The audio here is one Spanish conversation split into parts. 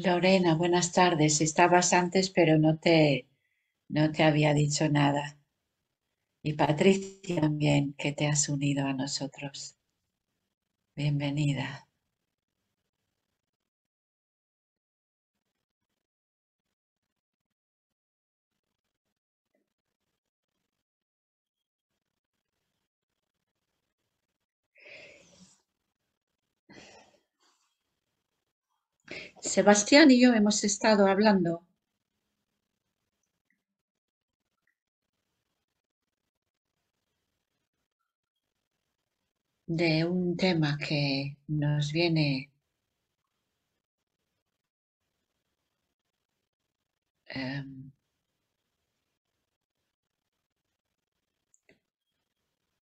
Lorena, buenas tardes. Estabas antes, pero no te había dicho nada. Y Patricia también, que te has unido a nosotros. Bienvenida. Sebastián y yo hemos estado hablando. De un tema que nos viene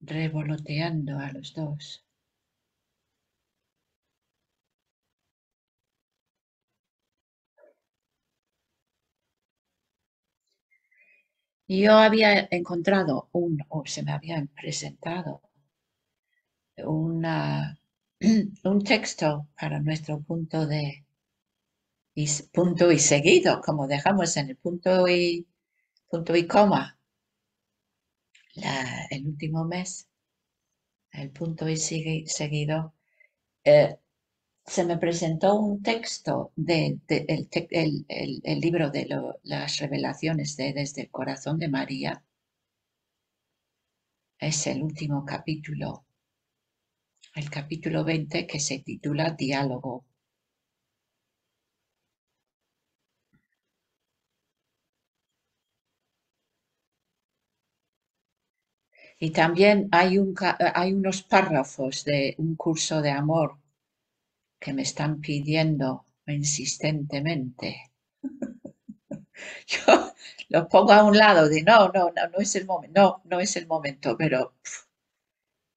revoloteando a los dos. Yo había encontrado se me habían presentado un texto para nuestro punto y seguido, como dejamos en el punto y coma el último mes, el punto y seguido. Se me presentó un texto del libro de las revelaciones desde el corazón de María. Es el último capítulo, el capítulo 20, que se titula Diálogo. Y también hay unos párrafos de un curso de amor que me están pidiendo insistentemente. Yo lo pongo a un lado, de no es el momento, no es el momento, pero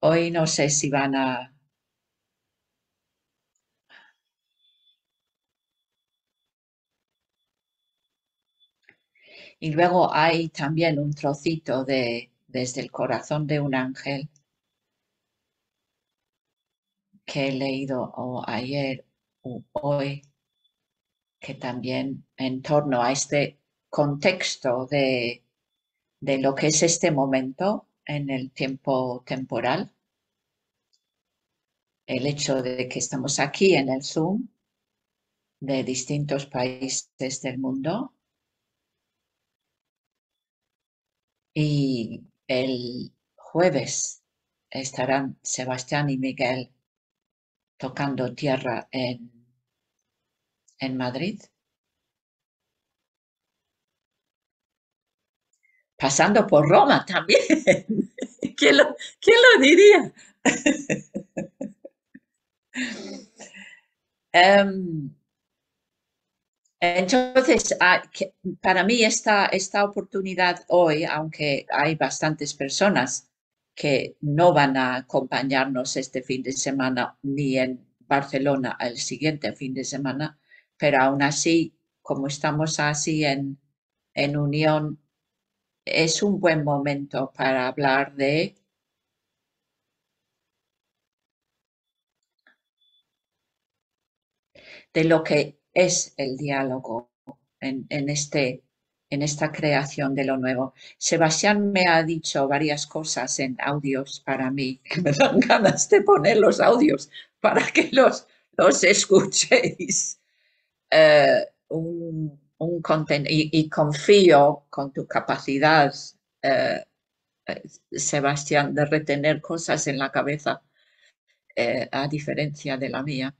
hoy no sé si van a... Y luego hay también un trocito de Desde el corazón de un ángel, que he leído ayer o hoy, que también en torno a este contexto de lo que es este momento en el tiempo temporal, el hecho de que estamos aquí en el Zoom de distintos países del mundo y el jueves estarán Sebastián y Miguel tocando tierra en Madrid, pasando por Roma también. ¿Quién lo diría? Entonces, para mí esta oportunidad hoy, aunque hay bastantes personas que no van a acompañarnos este fin de semana ni en Barcelona el siguiente fin de semana, pero aún así, como estamos así en unión, es un buen momento para hablar de lo que es el diálogo en esta creación de lo nuevo. Sebastián me ha dicho varias cosas en audios para mí, que me dan ganas de poner los audios para que los escuchéis. Un contenido, y confío con tu capacidad, Sebastián, de retener cosas en la cabeza, a diferencia de la mía.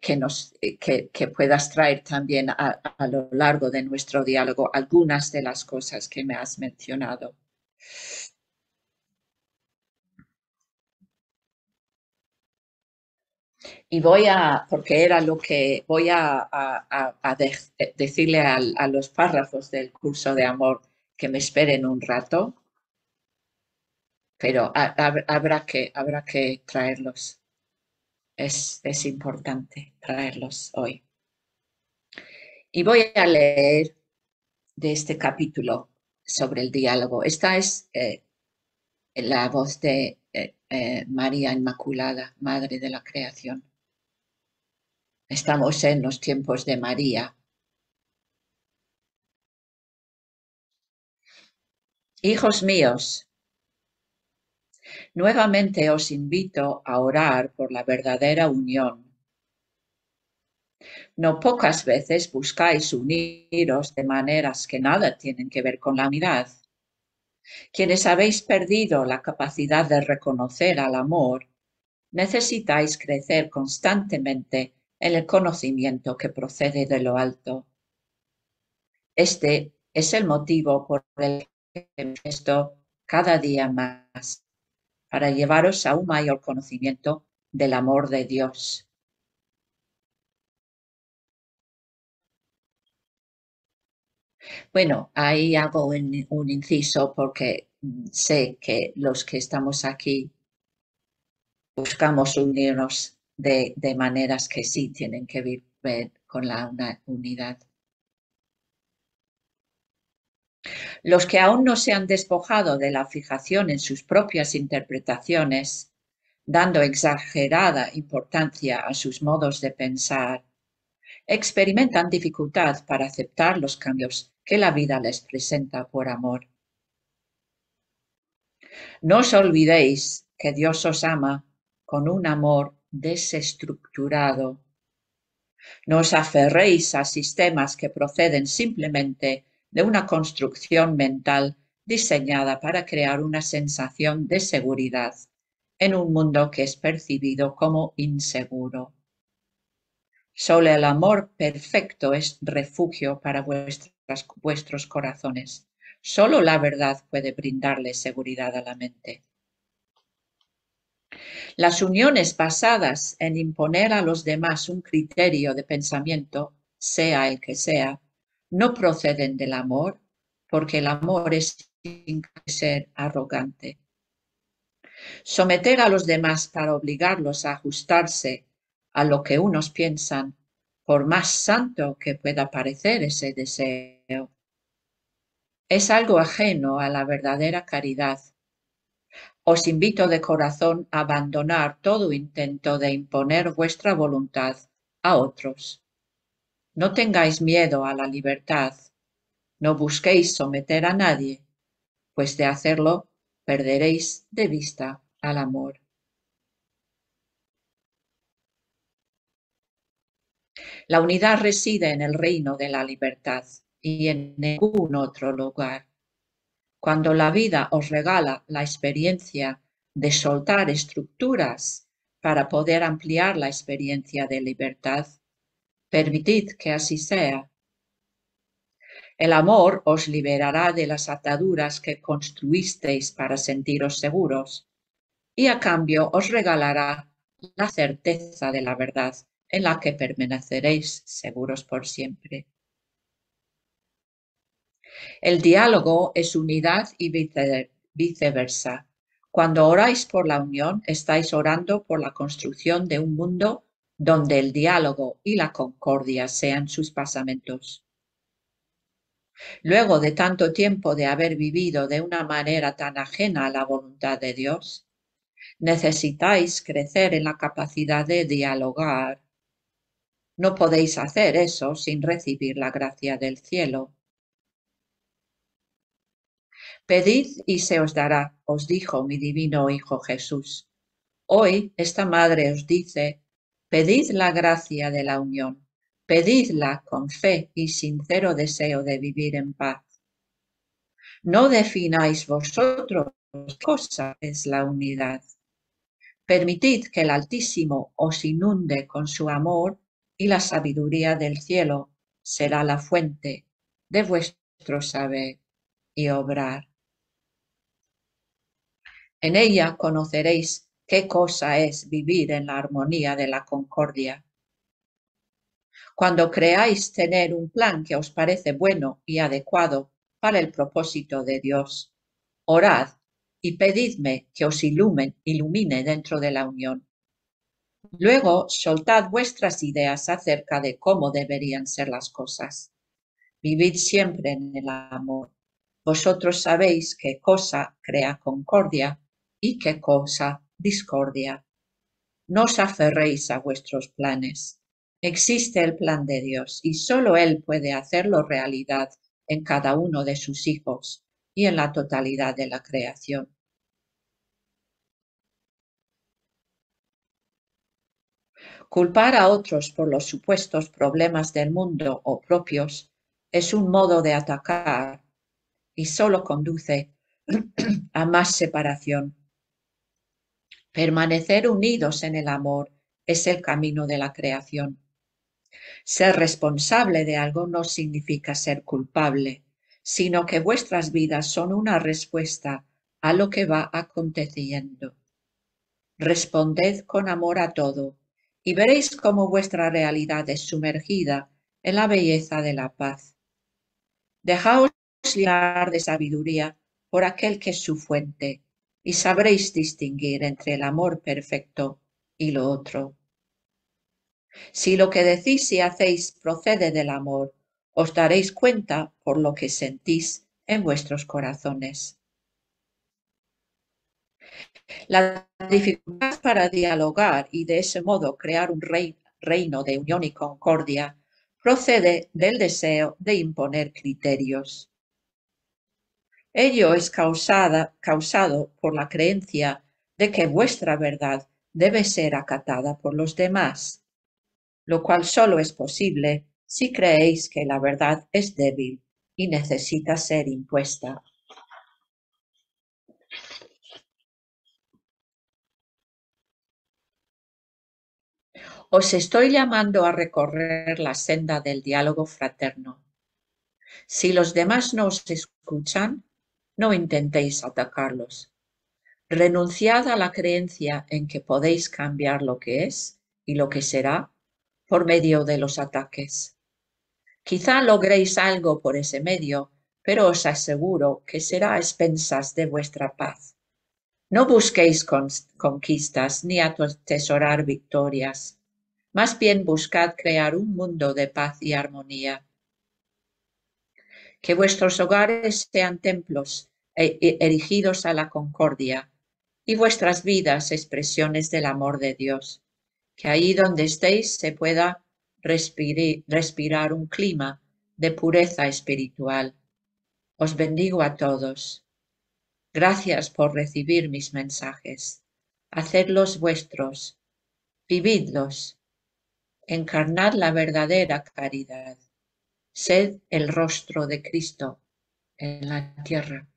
Que puedas traer también a lo largo de nuestro diálogo algunas de las cosas que me has mencionado. Y porque era lo que voy a decirle a los párrafos del curso de amor, que me esperen un rato, pero habrá que traerlos. Es importante traerlos hoy. Y voy a leer de este capítulo sobre el diálogo. Esta es la voz de María Inmaculada, Madre de la Creación. Estamos en los tiempos de María. Hijos míos, nuevamente os invito a orar por la verdadera unión. No pocas veces buscáis uniros de maneras que nada tienen que ver con la unidad. Quienes habéis perdido la capacidad de reconocer al amor, necesitáis crecer constantemente en el conocimiento que procede de lo alto. Este es el motivo por el que esto cada día más, para llevaros a un mayor conocimiento del amor de Dios. Bueno, ahí hago un inciso porque sé que los que estamos aquí buscamos unirnos de maneras que sí tienen que ver con la unidad. Los que aún no se han despojado de la fijación en sus propias interpretaciones, dando exagerada importancia a sus modos de pensar, experimentan dificultad para aceptar los cambios que la vida les presenta por amor. No os olvidéis que Dios os ama con un amor desestructurado. No os aferréis a sistemas que proceden simplemente de una construcción mental diseñada para crear una sensación de seguridad en un mundo que es percibido como inseguro. Solo el amor perfecto es refugio para vuestros corazones. Solo la verdad puede brindarle seguridad a la mente. Las uniones basadas en imponer a los demás un criterio de pensamiento, sea el que sea, no proceden del amor, porque el amor es sin ser arrogante. Someter a los demás para obligarlos a ajustarse a lo que unos piensan, por más santo que pueda parecer ese deseo, es algo ajeno a la verdadera caridad. Os invito de corazón a abandonar todo intento de imponer vuestra voluntad a otros. No tengáis miedo a la libertad, no busquéis someter a nadie, pues de hacerlo perderéis de vista al amor. La unidad reside en el reino de la libertad y en ningún otro lugar. Cuando la vida os regala la experiencia de soltar estructuras para poder ampliar la experiencia de libertad, permitid que así sea. El amor os liberará de las ataduras que construisteis para sentiros seguros y a cambio os regalará la certeza de la verdad en la que permaneceréis seguros por siempre. El diálogo es unidad y viceversa. Cuando oráis por la unión, estáis orando por la construcción de un mundo donde el diálogo y la concordia sean sus basamentos. Luego de tanto tiempo de haber vivido de una manera tan ajena a la voluntad de Dios, necesitáis crecer en la capacidad de dialogar. No podéis hacer eso sin recibir la gracia del cielo. Pedid y se os dará, os dijo mi divino Hijo Jesús. Hoy esta Madre os dice: pedid la gracia de la unión, pedidla con fe y sincero deseo de vivir en paz. No defináis vosotros qué cosa es la unidad. Permitid que el Altísimo os inunde con su amor y la sabiduría del cielo será la fuente de vuestro saber y obrar. En ella conoceréis qué cosa es vivir en la armonía de la concordia. Cuando creáis tener un plan que os parece bueno y adecuado para el propósito de Dios, orad y pedidme que os ilumine dentro de la unión. Luego soltad vuestras ideas acerca de cómo deberían ser las cosas. Vivid siempre en el amor. Vosotros sabéis qué cosa crea concordia y qué cosa discordia. No os aferréis a vuestros planes. Existe el plan de Dios y solo Él puede hacerlo realidad en cada uno de sus hijos y en la totalidad de la creación. Culpar a otros por los supuestos problemas del mundo o propios es un modo de atacar y solo conduce a más separación. Permanecer unidos en el amor es el camino de la creación. Ser responsable de algo no significa ser culpable, sino que vuestras vidas son una respuesta a lo que va aconteciendo. Responded con amor a todo y veréis cómo vuestra realidad es sumergida en la belleza de la paz. Dejaos llenar de sabiduría por aquel que es su fuente y sabréis distinguir entre el amor perfecto y lo otro. Si lo que decís y hacéis procede del amor, os daréis cuenta por lo que sentís en vuestros corazones. La dificultad para dialogar y de ese modo crear un reino de unión y concordia procede del deseo de imponer criterios. Ello es causado por la creencia de que vuestra verdad debe ser acatada por los demás, lo cual solo es posible si creéis que la verdad es débil y necesita ser impuesta. Os estoy llamando a recorrer la senda del diálogo fraterno. Si los demás no os escuchan, no intentéis atacarlos. Renunciad a la creencia en que podéis cambiar lo que es y lo que será por medio de los ataques. Quizá logréis algo por ese medio, pero os aseguro que será a expensas de vuestra paz. No busquéis conquistas ni atesorar victorias. Más bien buscad crear un mundo de paz y armonía. Que vuestros hogares sean templos erigidos a la concordia y vuestras vidas expresiones del amor de Dios. Que ahí donde estéis se pueda respirar un clima de pureza espiritual. Os bendigo a todos. Gracias por recibir mis mensajes. Hacedlos vuestros. Vividlos. Encarnad la verdadera caridad. Sed el rostro de Cristo en la tierra.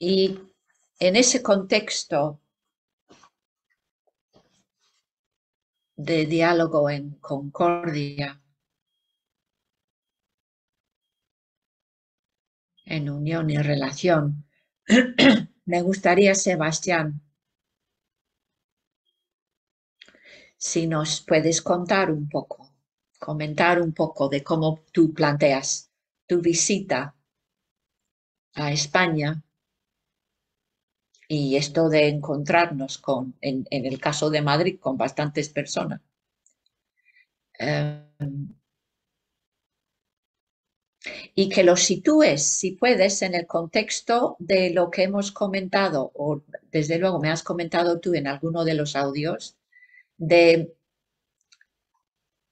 Y en ese contexto de diálogo en concordia, en unión y relación, me gustaría, Sebastián, si nos puedes comentar un poco de cómo tú planteas tu visita a España. Y esto de encontrarnos en el caso de Madrid, con bastantes personas. Y que lo sitúes, si puedes, en el contexto de lo que hemos comentado, o desde luego me has comentado tú en alguno de los audios, de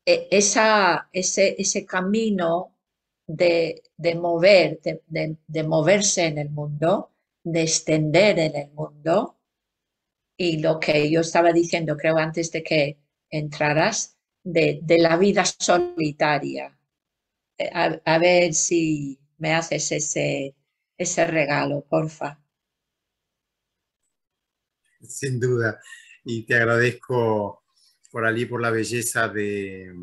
ese camino de moverse en el mundo, de extender en el mundo, y lo que yo estaba diciendo, creo, antes de que entraras, de la vida solitaria. A ver si me haces ese regalo, porfa. Sin duda, y te agradezco, Coralí, por la belleza de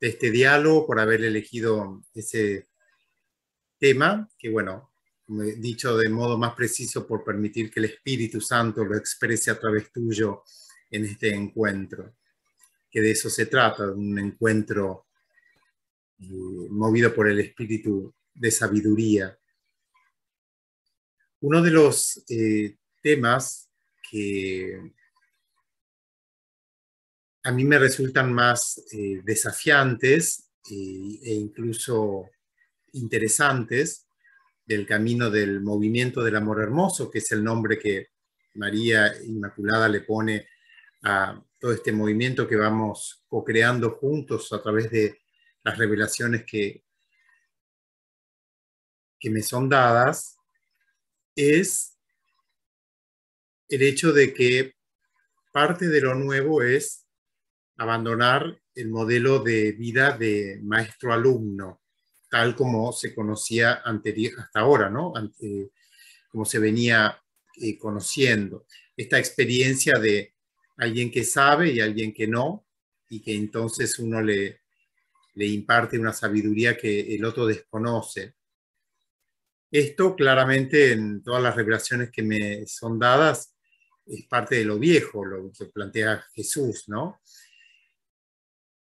este diálogo, por haber elegido ese tema, que bueno, dicho de modo más preciso, por permitir que el Espíritu Santo lo exprese a través tuyo en este encuentro, que de eso se trata, un encuentro movido por el Espíritu de sabiduría. Uno de los temas que a mí me resultan más desafiantes e incluso interesantes del camino del movimiento del amor hermoso, que es el nombre que María Inmaculada le pone a todo este movimiento que vamos co-creando juntos a través de las revelaciones que me son dadas, es el hecho de que parte de lo nuevo es abandonar el modelo de vida de maestro-alumno, tal como se conocía hasta ahora, ¿no? Como se venía conociendo. Esta experiencia de alguien que sabe y alguien que no, y que entonces uno le imparte una sabiduría que el otro desconoce. Esto claramente en todas las revelaciones que me son dadas es parte de lo viejo, lo que plantea Jesús, ¿no?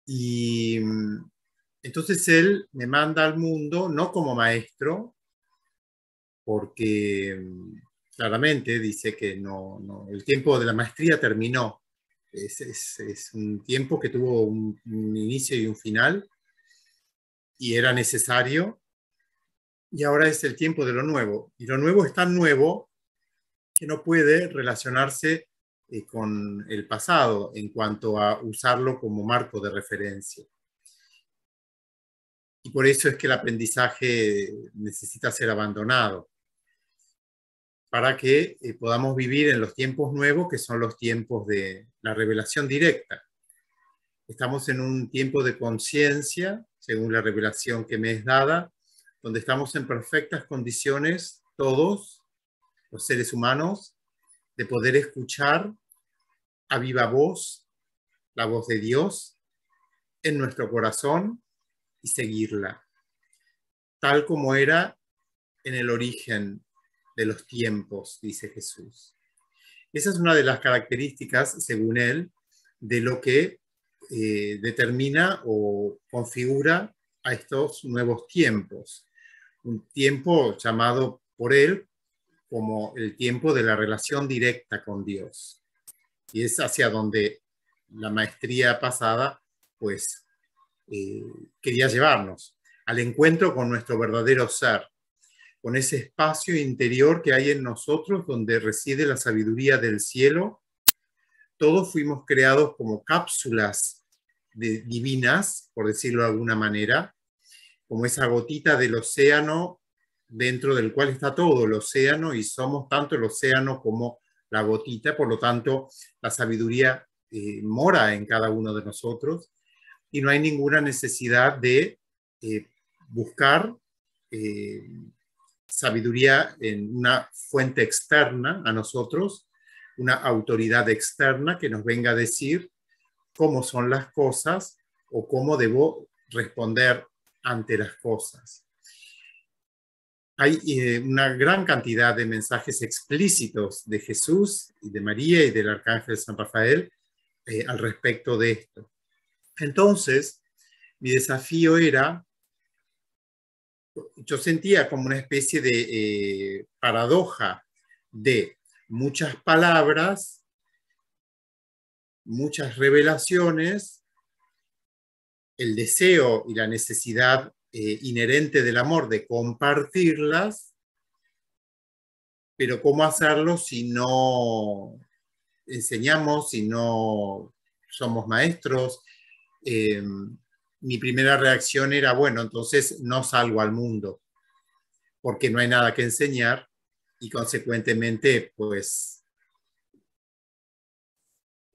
Y entonces él me manda al mundo, no como maestro, porque claramente dice que no, el tiempo de la maestría terminó. Es un tiempo que tuvo un inicio y un final, y era necesario, y ahora es el tiempo de lo nuevo. Y lo nuevo es tan nuevo que no puede relacionarse con el pasado en cuanto a usarlo como marco de referencia. Y por eso es que el aprendizaje necesita ser abandonado, para que podamos vivir en los tiempos nuevos, que son los tiempos de la revelación directa. Estamos en un tiempo de conciencia, según la revelación que me es dada, donde estamos en perfectas condiciones, todos los seres humanos, de poder escuchar a viva voz, la voz de Dios, en nuestro corazón, y seguirla, tal como era en el origen de los tiempos, dice Jesús. Esa es una de las características, según él, de lo que determina o configura a estos nuevos tiempos. Un tiempo llamado por él como el tiempo de la relación directa con Dios. Y es hacia donde la maestría pasada, pues, quería llevarnos al encuentro con nuestro verdadero ser, con ese espacio interior que hay en nosotros donde reside la sabiduría del cielo. Todos fuimos creados como cápsulas divinas, por decirlo de alguna manera, como esa gotita del océano dentro del cual está todo el océano, y somos tanto el océano como la gotita. Por lo tanto, la sabiduría mora en cada uno de nosotros, y no hay ninguna necesidad de buscar sabiduría en una fuente externa a nosotros, una autoridad externa que nos venga a decir cómo son las cosas o cómo debo responder ante las cosas. Hay una gran cantidad de mensajes explícitos de Jesús, y de María y del Arcángel San Rafael al respecto de esto. Entonces, mi desafío era, yo sentía como una especie de paradoja de muchas palabras, muchas revelaciones, el deseo y la necesidad inherente del amor de compartirlas, pero ¿cómo hacerlo si no enseñamos, si no somos maestros? Mi primera reacción era, bueno, entonces no salgo al mundo, porque no hay nada que enseñar, y consecuentemente, pues,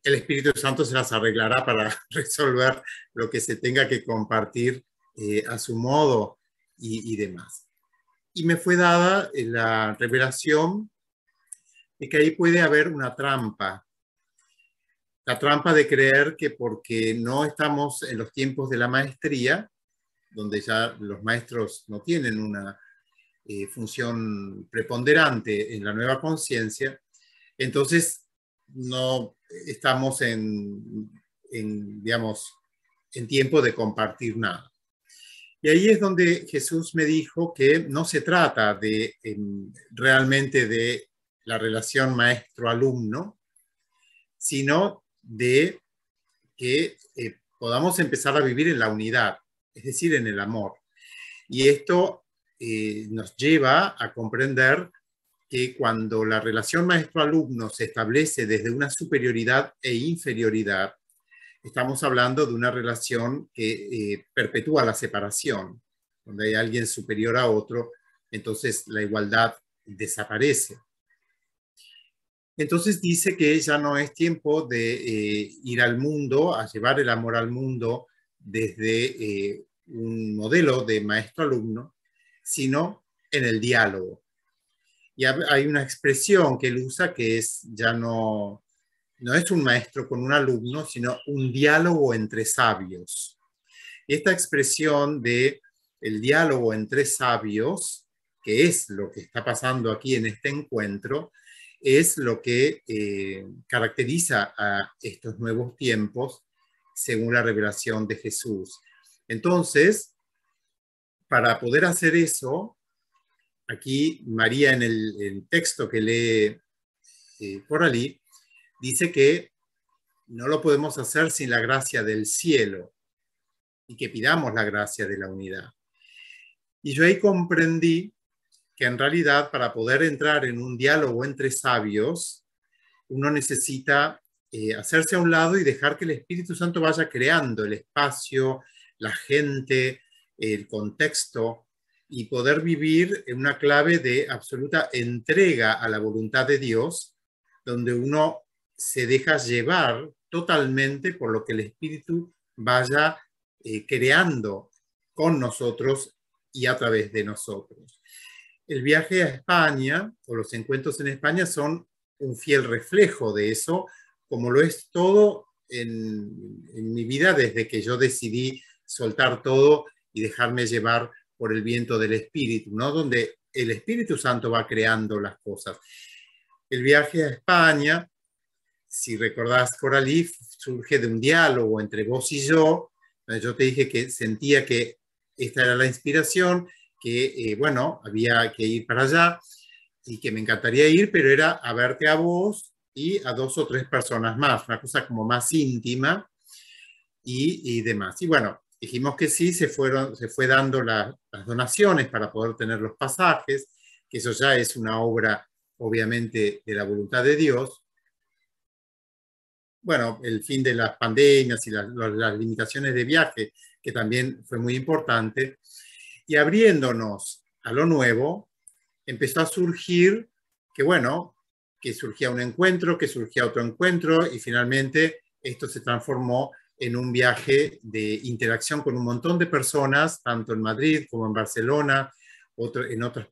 el Espíritu Santo se las arreglará para resolver lo que se tenga que compartir a su modo y demás. Y me fue dada la revelación de que ahí puede haber una trampa. La trampa de creer que porque no estamos en los tiempos de la maestría, donde ya los maestros no tienen una función preponderante en la nueva conciencia, entonces no estamos en tiempo de compartir nada. Y ahí es donde Jesús me dijo que no se trata de realmente de la relación maestro-alumno, sino de que podamos empezar a vivir en la unidad, es decir, en el amor. Y esto nos lleva a comprender que cuando la relación maestro-alumno se establece desde una superioridad e inferioridad, estamos hablando de una relación que perpetúa la separación, donde hay alguien superior a otro, entonces la igualdad desaparece. Entonces dice que ya no es tiempo de ir al mundo, a llevar el amor al mundo desde un modelo de maestro-alumno, sino en el diálogo. Y hay una expresión que él usa que es, ya no es un maestro con un alumno, sino un diálogo entre sabios. Y esta expresión de el diálogo entre sabios, que es lo que está pasando aquí en este encuentro, es lo que caracteriza a estos nuevos tiempos según la revelación de Jesús. Entonces, para poder hacer eso, aquí María en el texto que lee Coralí, dice que no lo podemos hacer sin la gracia del cielo y que pidamos la gracia de la unidad. Y yo ahí comprendí que en realidad para poder entrar en un diálogo entre sabios, uno necesita hacerse a un lado y dejar que el Espíritu Santo vaya creando el espacio, la gente, el contexto, y poder vivir en una clave de absoluta entrega a la voluntad de Dios, donde uno se deja llevar totalmente por lo que el Espíritu vaya creando con nosotros y a través de nosotros. El viaje a España, o los encuentros en España, son un fiel reflejo de eso, como lo es todo en mi vida desde que yo decidí soltar todo y dejarme llevar por el viento del Espíritu, ¿no? Donde el Espíritu Santo va creando las cosas. El viaje a España, si recordás, Coralí, surge de un diálogo entre vos y yo. Yo te dije que sentía que esta era la inspiración, que bueno, había que ir para allá y que me encantaría ir, pero era a verte a vos y a 2 o 3 personas más, una cosa como más íntima y demás. Y bueno, dijimos que sí, se fue dando las donaciones para poder tener los pasajes, que eso ya es una obra, obviamente, de la voluntad de Dios. Bueno, el fin de las pandemias y las limitaciones de viaje, que también fue muy importante. Y abriéndonos a lo nuevo, empezó a surgir que, bueno, que surgía un encuentro, que surgía otro encuentro, y finalmente esto se transformó en un viaje de interacción con un montón de personas, tanto en Madrid como en Barcelona, en otras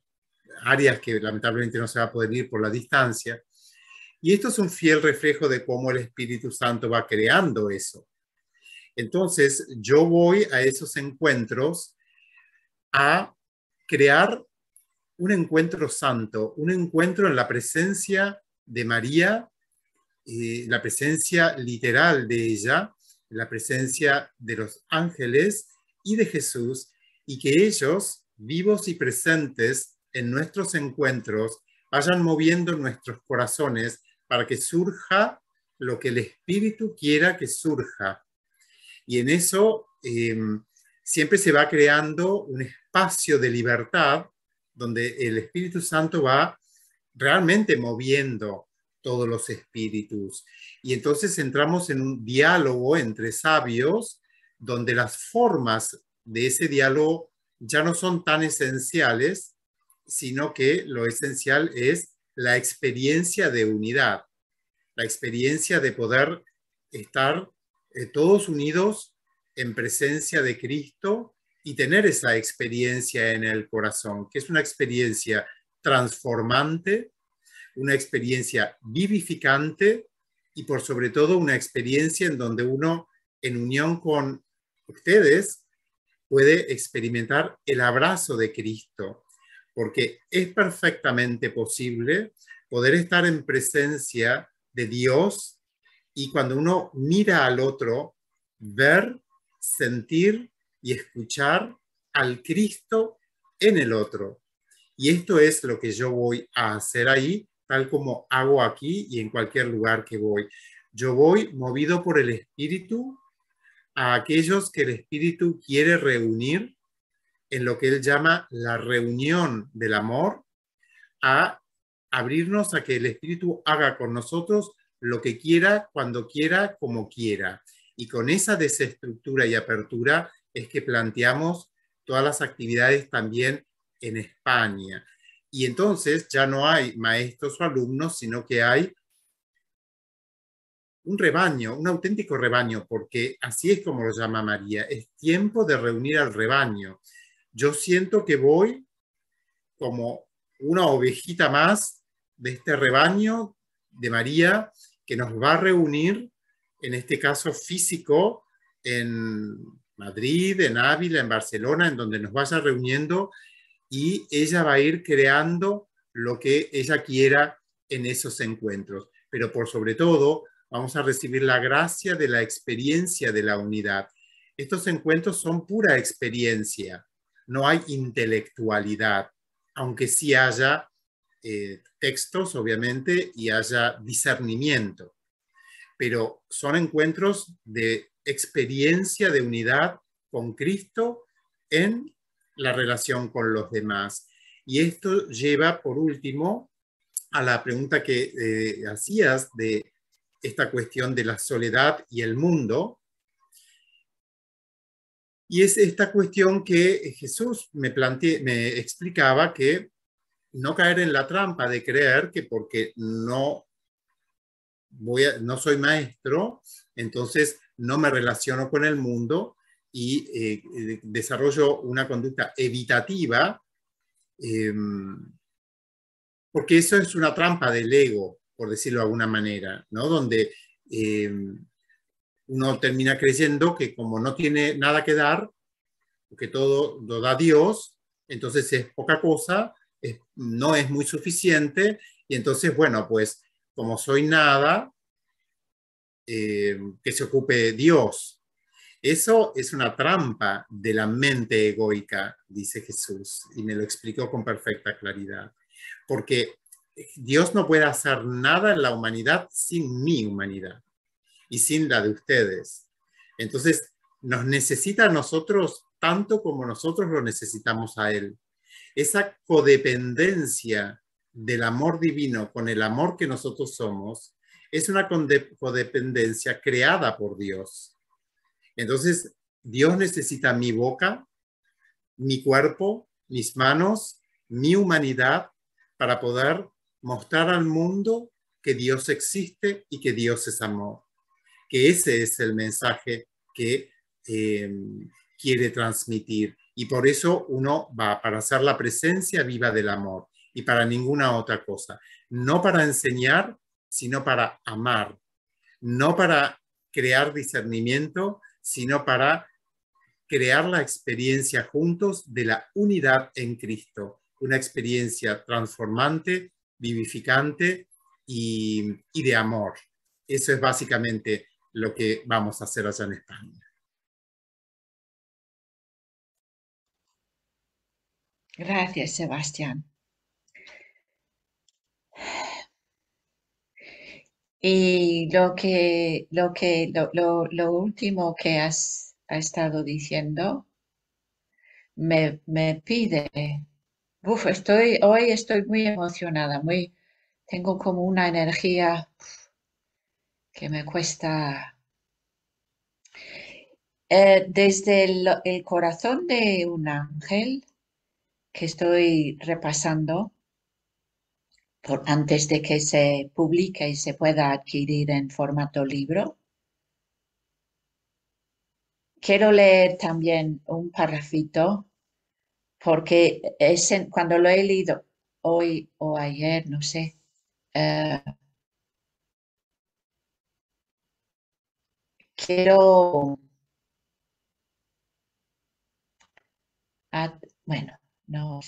áreas que lamentablemente no se va a poder ir por la distancia. Y esto es un fiel reflejo de cómo el Espíritu Santo va creando eso. Entonces, yo voy a esos encuentros a crear un encuentro santo, un encuentro en la presencia de María, la presencia literal de ella, la presencia de los ángeles y de Jesús, y que ellos, vivos y presentes en nuestros encuentros, vayan moviendo nuestros corazones para que surja lo que el Espíritu quiera que surja. Y en eso siempre se va creando un espacio de libertad donde el Espíritu Santo va realmente moviendo todos los espíritus. Y entonces entramos en un diálogo entre sabios donde las formas de ese diálogo ya no son tan esenciales, sino que lo esencial es la experiencia de unidad, la experiencia de poder estar todos unidos en presencia de Cristo y tener esa experiencia en el corazón, que es una experiencia transformante, una experiencia vivificante y por sobre todo una experiencia en donde uno, en unión con ustedes, puede experimentar el abrazo de Cristo, porque es perfectamente posible poder estar en presencia de Dios y cuando uno mira al otro, ver, sentir y escuchar al Cristo en el otro. Y esto es lo que yo voy a hacer ahí, tal como hago aquí y en cualquier lugar que voy. Yo voy movido por el Espíritu a aquellos que el Espíritu quiere reunir en lo que él llama la reunión del amor, a abrirnos a que el Espíritu haga con nosotros lo que quiera, cuando quiera, como quiera. Y con esa desestructura y apertura es que planteamos todas las actividades también en España. Y entonces ya no hay maestros o alumnos, sino que hay un rebaño, un auténtico rebaño, porque así es como lo llama María. Es tiempo de reunir al rebaño. Yo siento que voy como una ovejita más de este rebaño de María que nos va a reunir, en este caso físico, en Madrid, en Ávila, en Barcelona, en donde nos vaya reuniendo, y ella va a ir creando lo que ella quiera en esos encuentros. Pero por sobre todo vamos a recibir la gracia de la experiencia de la unidad. Estos encuentros son pura experiencia, no hay intelectualidad, aunque sí haya textos, obviamente, y haya discernimiento. Pero son encuentros de experiencia de unidad con Cristo en la relación con los demás. Y esto lleva, por último, a la pregunta que hacías de esta cuestión de la soledad y el mundo. Y es esta cuestión que Jesús me explicaba, que no caer en la trampa de creer que porque no soy maestro, entonces no me relaciono con el mundo y desarrollo una conducta evitativa, porque eso es una trampa del ego, por decirlo de alguna manera, ¿no? Donde uno termina creyendo que como no tiene nada que dar, que todo lo da Dios, entonces es poca cosa, no es muy suficiente, y entonces, bueno, pues como soy nada, que se ocupe Dios. Eso es una trampa de la mente egoica, dice Jesús, y me lo explicó con perfecta claridad. Porque Dios no puede hacer nada en la humanidad sin mi humanidad y sin la de ustedes. Entonces, nos necesita a nosotros tanto como nosotros lo necesitamos a Él. Esa codependencia del amor divino con el amor que nosotros somos es una codependencia creada por Dios. Entonces, Dios necesita mi boca, mi cuerpo, mis manos, mi humanidad, para poder mostrar al mundo que Dios existe y que Dios es amor. Que ese es el mensaje que quiere transmitir. Y por eso uno va para hacer la presencia viva del amor, y para ninguna otra cosa. No para enseñar, sino para amar. No para crear discernimiento, sino para crear la experiencia juntos de la unidad en Cristo. Una experiencia transformante, vivificante y de amor. Eso es básicamente lo que vamos a hacer allá en España. Gracias, Sebastián. Y lo último que has estado diciendo me pide, hoy estoy muy emocionada, tengo como una energía que me cuesta. Desde el corazón de un ángel, que estoy repasando, antes de que se publique y se pueda adquirir en formato libro. Quiero leer también un párrafito, porque cuando lo he leído hoy o ayer, no sé,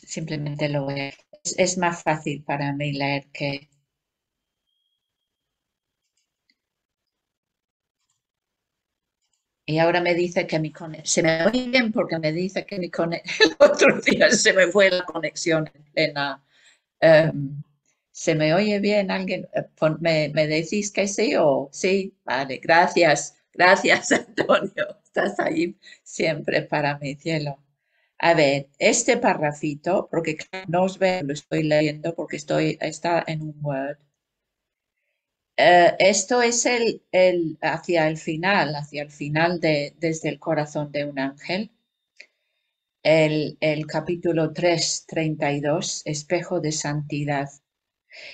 simplemente lo voy a leer. Es más fácil para mí leer que... Y ahora me dice que mi conexión... Se me oye bien porque me dice que mi conexión... El otro día se me fue la conexión en plena ¿Se me oye bien? ¿Alguien me decís que sí o sí? Vale, gracias. Gracias, Antonio. Estás ahí siempre para mi cielo. A ver, este parrafito, porque no os veo, lo estoy leyendo porque está en un Word. Esto es hacia el final de Desde el corazón de un ángel. El capítulo 3:32, espejo de santidad.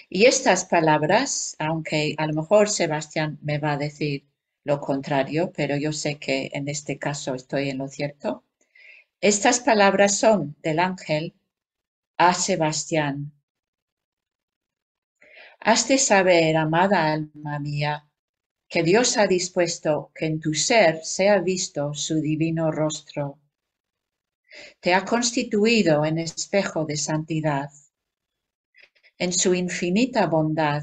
Y estas palabras, aunque a lo mejor Sebastián me va a decir lo contrario, pero yo sé que en este caso estoy en lo cierto. Estas palabras son del ángel a Sebastián. Has de saber, amada alma mía, que Dios ha dispuesto que en tu ser sea visto su divino rostro. Te ha constituido en espejo de santidad. En su infinita bondad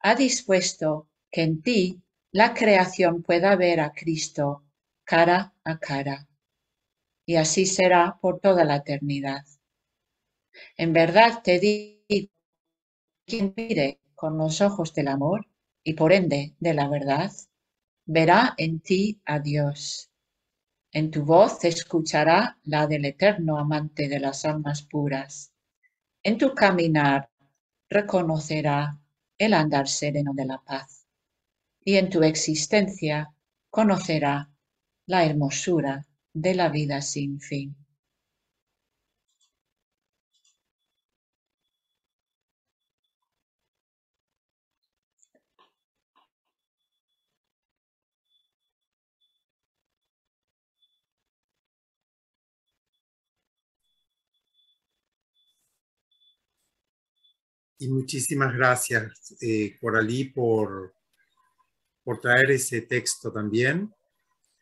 ha dispuesto que en ti la creación pueda ver a Cristo cara a cara. Y así será por toda la eternidad. En verdad te digo, quien mire con los ojos del amor y por ende de la verdad, verá en ti a Dios. En tu voz escuchará la del eterno amante de las almas puras. En tu caminar reconocerá el andar sereno de la paz. Y en tu existencia conocerá la hermosura de la vida sin fin. Y muchísimas gracias, Coralí, por traer ese texto también.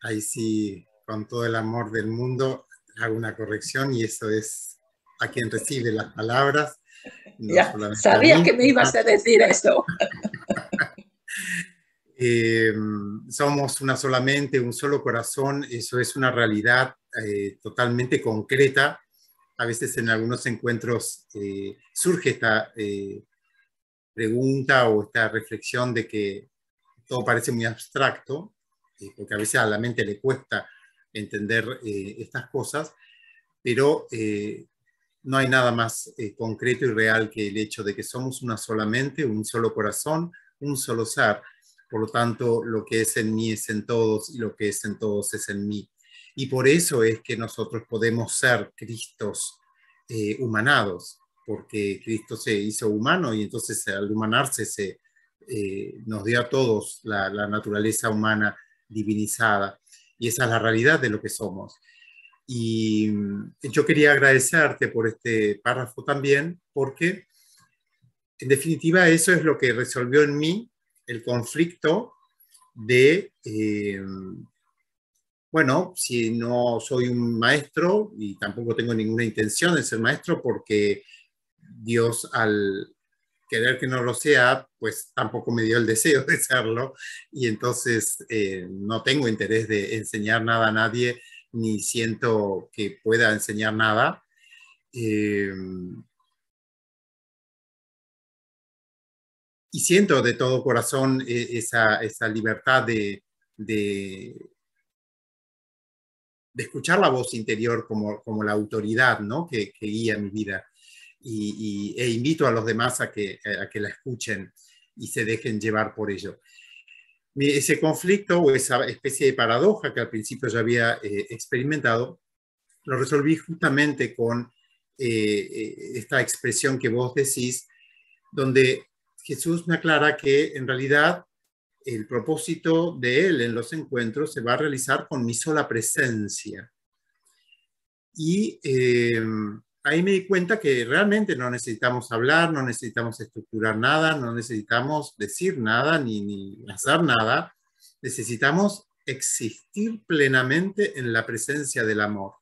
Ahí sí, con todo el amor del mundo, hago una corrección y eso es a quien recibe las palabras. No ya, sabía que me ibas a decir eso. Somos una sola mente, un solo corazón. Eso es una realidad totalmente concreta. A veces en algunos encuentros surge esta pregunta o esta reflexión de que todo parece muy abstracto, porque a veces a la mente le cuesta entender estas cosas, pero no hay nada más concreto y real que el hecho de que somos una sola mente, un solo corazón, un solo ser. Por lo tanto, lo que es en mí es en todos y lo que es en todos es en mí. Y por eso es que nosotros podemos ser Cristos humanados, porque Cristo se hizo humano y entonces al humanarse se... nos dio a todos la naturaleza humana divinizada, y esa es la realidad de lo que somos. Y yo quería agradecerte por este párrafo también, porque en definitiva eso es lo que resolvió en mí el conflicto de bueno, si no soy un maestro y tampoco tengo ninguna intención de ser maestro, porque Dios al querer que no lo sea, pues tampoco me dio el deseo de serlo, y entonces no tengo interés de enseñar nada a nadie, ni siento que pueda enseñar nada. Y siento de todo corazón esa libertad de escuchar la voz interior como la autoridad, ¿no? que guía mi vida. E invito a los demás a que la escuchen y se dejen llevar por ello. Ese conflicto o esa especie de paradoja que al principio ya había experimentado, lo resolví justamente con esta expresión que vos decís, donde Jesús me aclara que en realidad el propósito de Él en los encuentros se va a realizar con mi sola presencia. Y... ahí me di cuenta que realmente no necesitamos hablar, no necesitamos estructurar nada, no necesitamos decir nada ni hacer nada. Necesitamos existir plenamente en la presencia del amor.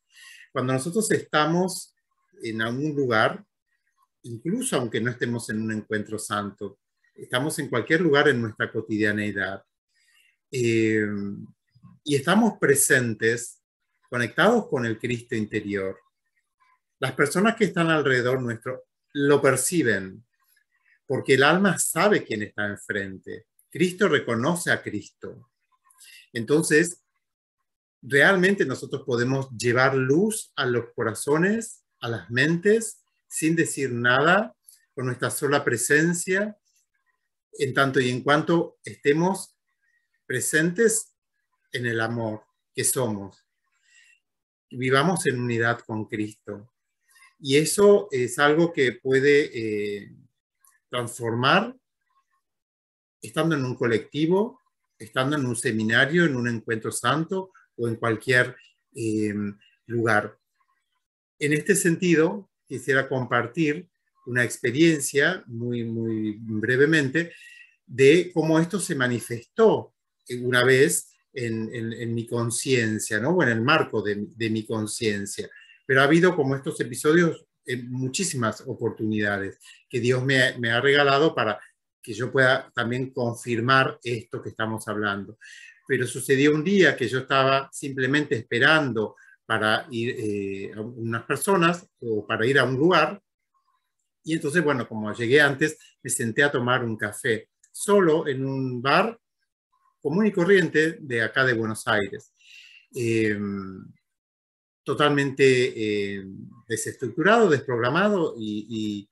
Cuando nosotros estamos en algún lugar, incluso aunque no estemos en un encuentro santo, estamos en cualquier lugar en nuestra cotidianeidad y estamos presentes, conectados con el Cristo interior. Las personas que están alrededor nuestro lo perciben. porque el alma sabe quién está enfrente. Cristo reconoce a Cristo. Entonces, realmente nosotros podemos llevar luz a los corazones, a las mentes, sin decir nada, con nuestra sola presencia, en tanto y en cuanto estemos presentes en el amor que somos. Vivamos en unidad con Cristo. Y eso es algo que puede transformar, estando en un colectivo, estando en un seminario, en un encuentro santo, o en cualquier lugar. En este sentido, quisiera compartir una experiencia, muy brevemente, de cómo esto se manifestó una vez en mi conciencia, ¿no? O en el marco de mi conciencia. Pero ha habido como estos episodios en muchísimas oportunidades que Dios me ha regalado para que yo pueda también confirmar esto que estamos hablando. Pero sucedió un día que yo estaba simplemente esperando para ir a unas personas o para ir a un lugar. Y entonces, bueno, como llegué antes, me senté a tomar un café solo en un bar común y corriente de acá de Buenos Aires. Totalmente desestructurado, desprogramado y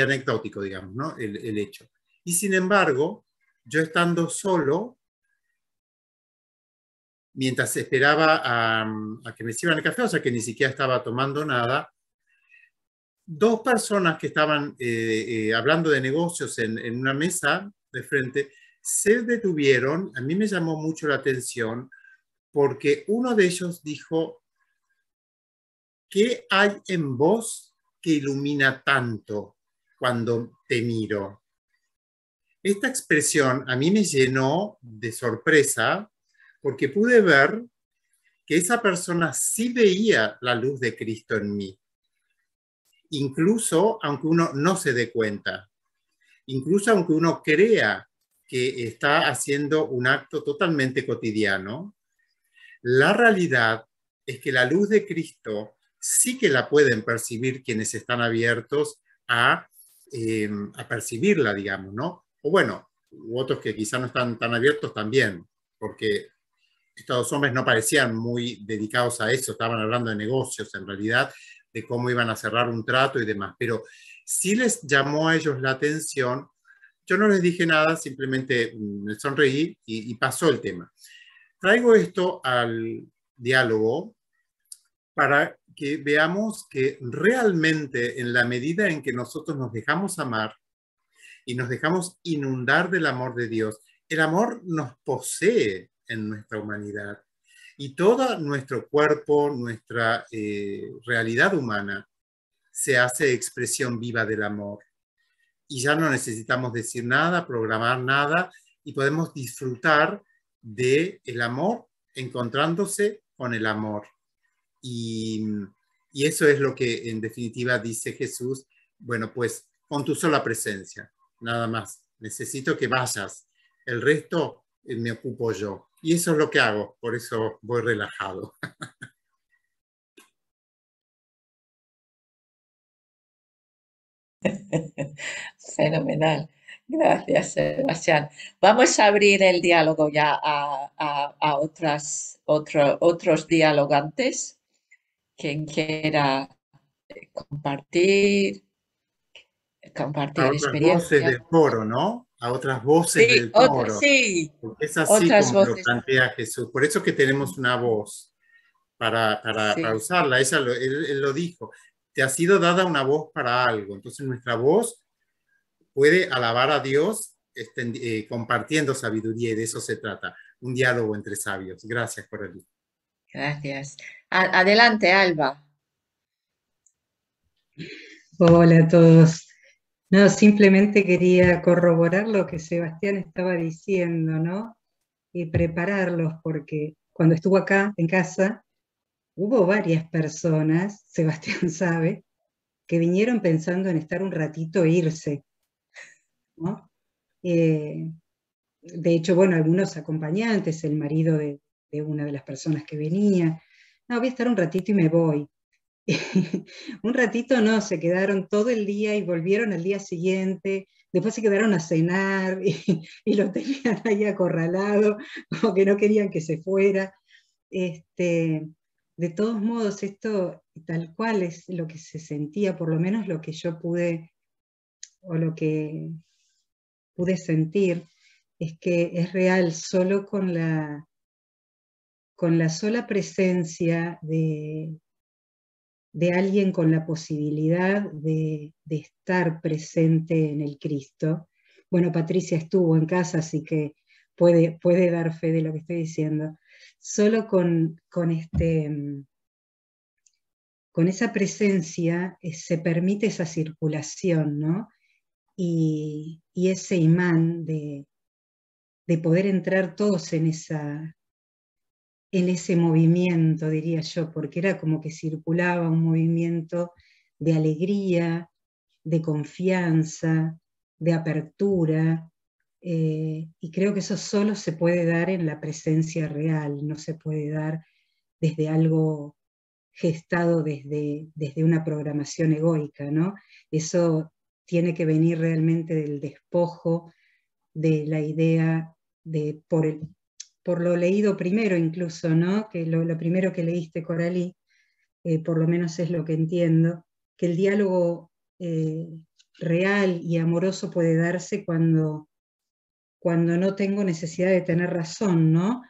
anecdótico, digamos, ¿no? El hecho. Y sin embargo, yo estando solo, mientras esperaba a que me sirvan el café, o sea que ni siquiera estaba tomando nada, dos personas que estaban hablando de negocios en una mesa de frente, se detuvieron. A mí me llamó mucho la atención porque uno de ellos dijo, ¿qué hay en vos que ilumina tanto cuando te miro? Esta expresión a mí me llenó de sorpresa, porque pude ver que esa persona sí veía la luz de Cristo en mí. Incluso aunque uno no se dé cuenta, incluso aunque uno crea que está haciendo un acto totalmente cotidiano, la realidad es que la luz de Cristo sí que la pueden percibir quienes están abiertos a percibirla, digamos, ¿no? O bueno, u otros que quizá no están tan abiertos también, porque estos hombres no parecían muy dedicados a eso, estaban hablando de negocios en realidad, de cómo iban a cerrar un trato y demás, pero sí les llamó a ellos la atención. Yo no les dije nada, simplemente me sonreí y pasó el tema. Traigo esto al diálogo para que veamos que realmente en la medida en que nosotros nos dejamos amar y nos dejamos inundar del amor de Dios, el amor nos posee en nuestra humanidad y todo nuestro cuerpo, nuestra realidad humana se hace expresión viva del amor. Y ya no necesitamos decir nada, programar nada y podemos disfrutar del amor encontrándose con el amor. Y eso es lo que en definitiva dice Jesús, bueno, pues con tu sola presencia, nada más, necesito que vayas, el resto me ocupo yo. Y eso es lo que hago, por eso voy relajado. Fenomenal. Gracias, Sebastián. Vamos a abrir el diálogo ya a otros dialogantes. Quien quiera compartir experiencias. Voces del foro, ¿no? A otras voces sí, del foro. Sí, porque es así otras como voces. Lo plantea Jesús. Por eso que tenemos una voz para usarla. Él lo dijo. Te ha sido dada una voz para algo. Entonces nuestra voz puede alabar a Dios compartiendo sabiduría, y de eso se trata. Un diálogo entre sabios. Gracias por el libro. Gracias. Adelante, Alba. Hola a todos. No, simplemente quería corroborar lo que Sebastián estaba diciendo, ¿no? Y prepararlos, porque cuando estuvo acá en casa, hubo varias personas, Sebastián sabe, que vinieron pensando en estar un ratito e irse, ¿no? De hecho, bueno, algunos acompañantes, el marido de una de las personas que venía, no, voy a estar un ratito y me voy. Un ratito no, se quedaron todo el día y volvieron al día siguiente, después se quedaron a cenar y lo tenían ahí acorralado, como que no querían que se fuera. De todos modos, esto tal cual es lo que se sentía, por lo menos lo que yo pude, o lo que pude sentir, es que es real, solo con la sola presencia de alguien con la posibilidad de estar presente en el Cristo. Bueno, Patricia estuvo en casa, así que puede dar fe de lo que estoy diciendo. Solo con esa presencia se permite esa circulación, ¿no? Y ese imán de poder entrar todos en ese movimiento, diría yo, porque era como que circulaba un movimiento de alegría, de confianza, de apertura, y creo que eso solo se puede dar en la presencia real, no se puede dar desde algo gestado desde una programación egoica, ¿no? Eso tiene que venir realmente del despojo de la idea de por lo leído primero incluso, ¿no? Que lo primero que leíste, Coralí, por lo menos es lo que entiendo, que el diálogo real y amoroso puede darse cuando no tengo necesidad de tener razón, ¿no?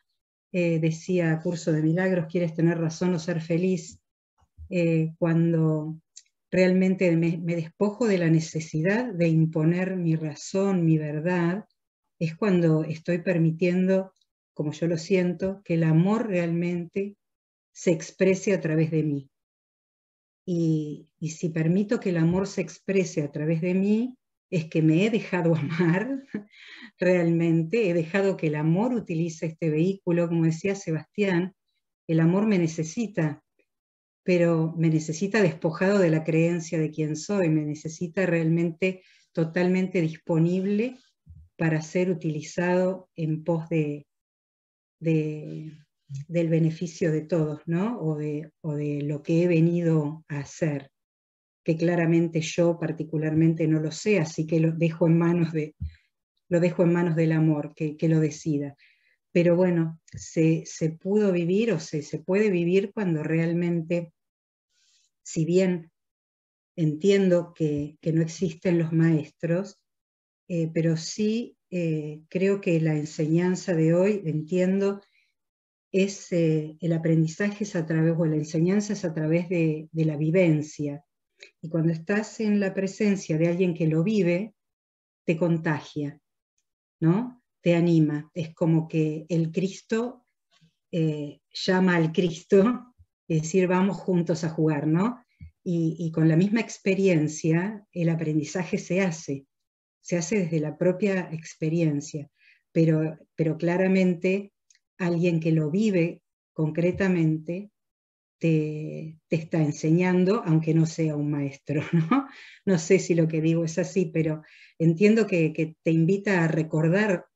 Decía Curso de Milagros, ¿quieres tener razón o ser feliz? Cuando realmente me despojo de la necesidad de imponer mi razón, mi verdad, es cuando estoy permitiendo, como yo lo siento, que el amor realmente se exprese a través de mí. Y si permito que el amor se exprese a través de mí, es que me he dejado amar, realmente he dejado que el amor utilice este vehículo, como decía Sebastián, el amor me necesita, pero me necesita despojado de la creencia de quién soy, me necesita realmente totalmente disponible para ser utilizado en pos del beneficio de todos, ¿no? O de lo que he venido a hacer, que claramente yo particularmente no lo sé, así que lo dejo en manos del amor, que lo decida. Pero bueno, se pudo vivir, o se puede vivir cuando realmente, si bien entiendo que no existen los maestros, pero sí creo que la enseñanza de hoy, entiendo, es el aprendizaje es a través, o la enseñanza es a través de la vivencia. Y cuando estás en la presencia de alguien que lo vive, te contagia, ¿no? Te anima. Es como que el Cristo llama al Cristo, es decir, vamos juntos a jugar, ¿no? Y con la misma experiencia, el aprendizaje se hace desde la propia experiencia, pero claramente alguien que lo vive concretamente, te está enseñando, aunque no sea un maestro, ¿no? No sé si lo que digo es así, pero entiendo que te invita a recordar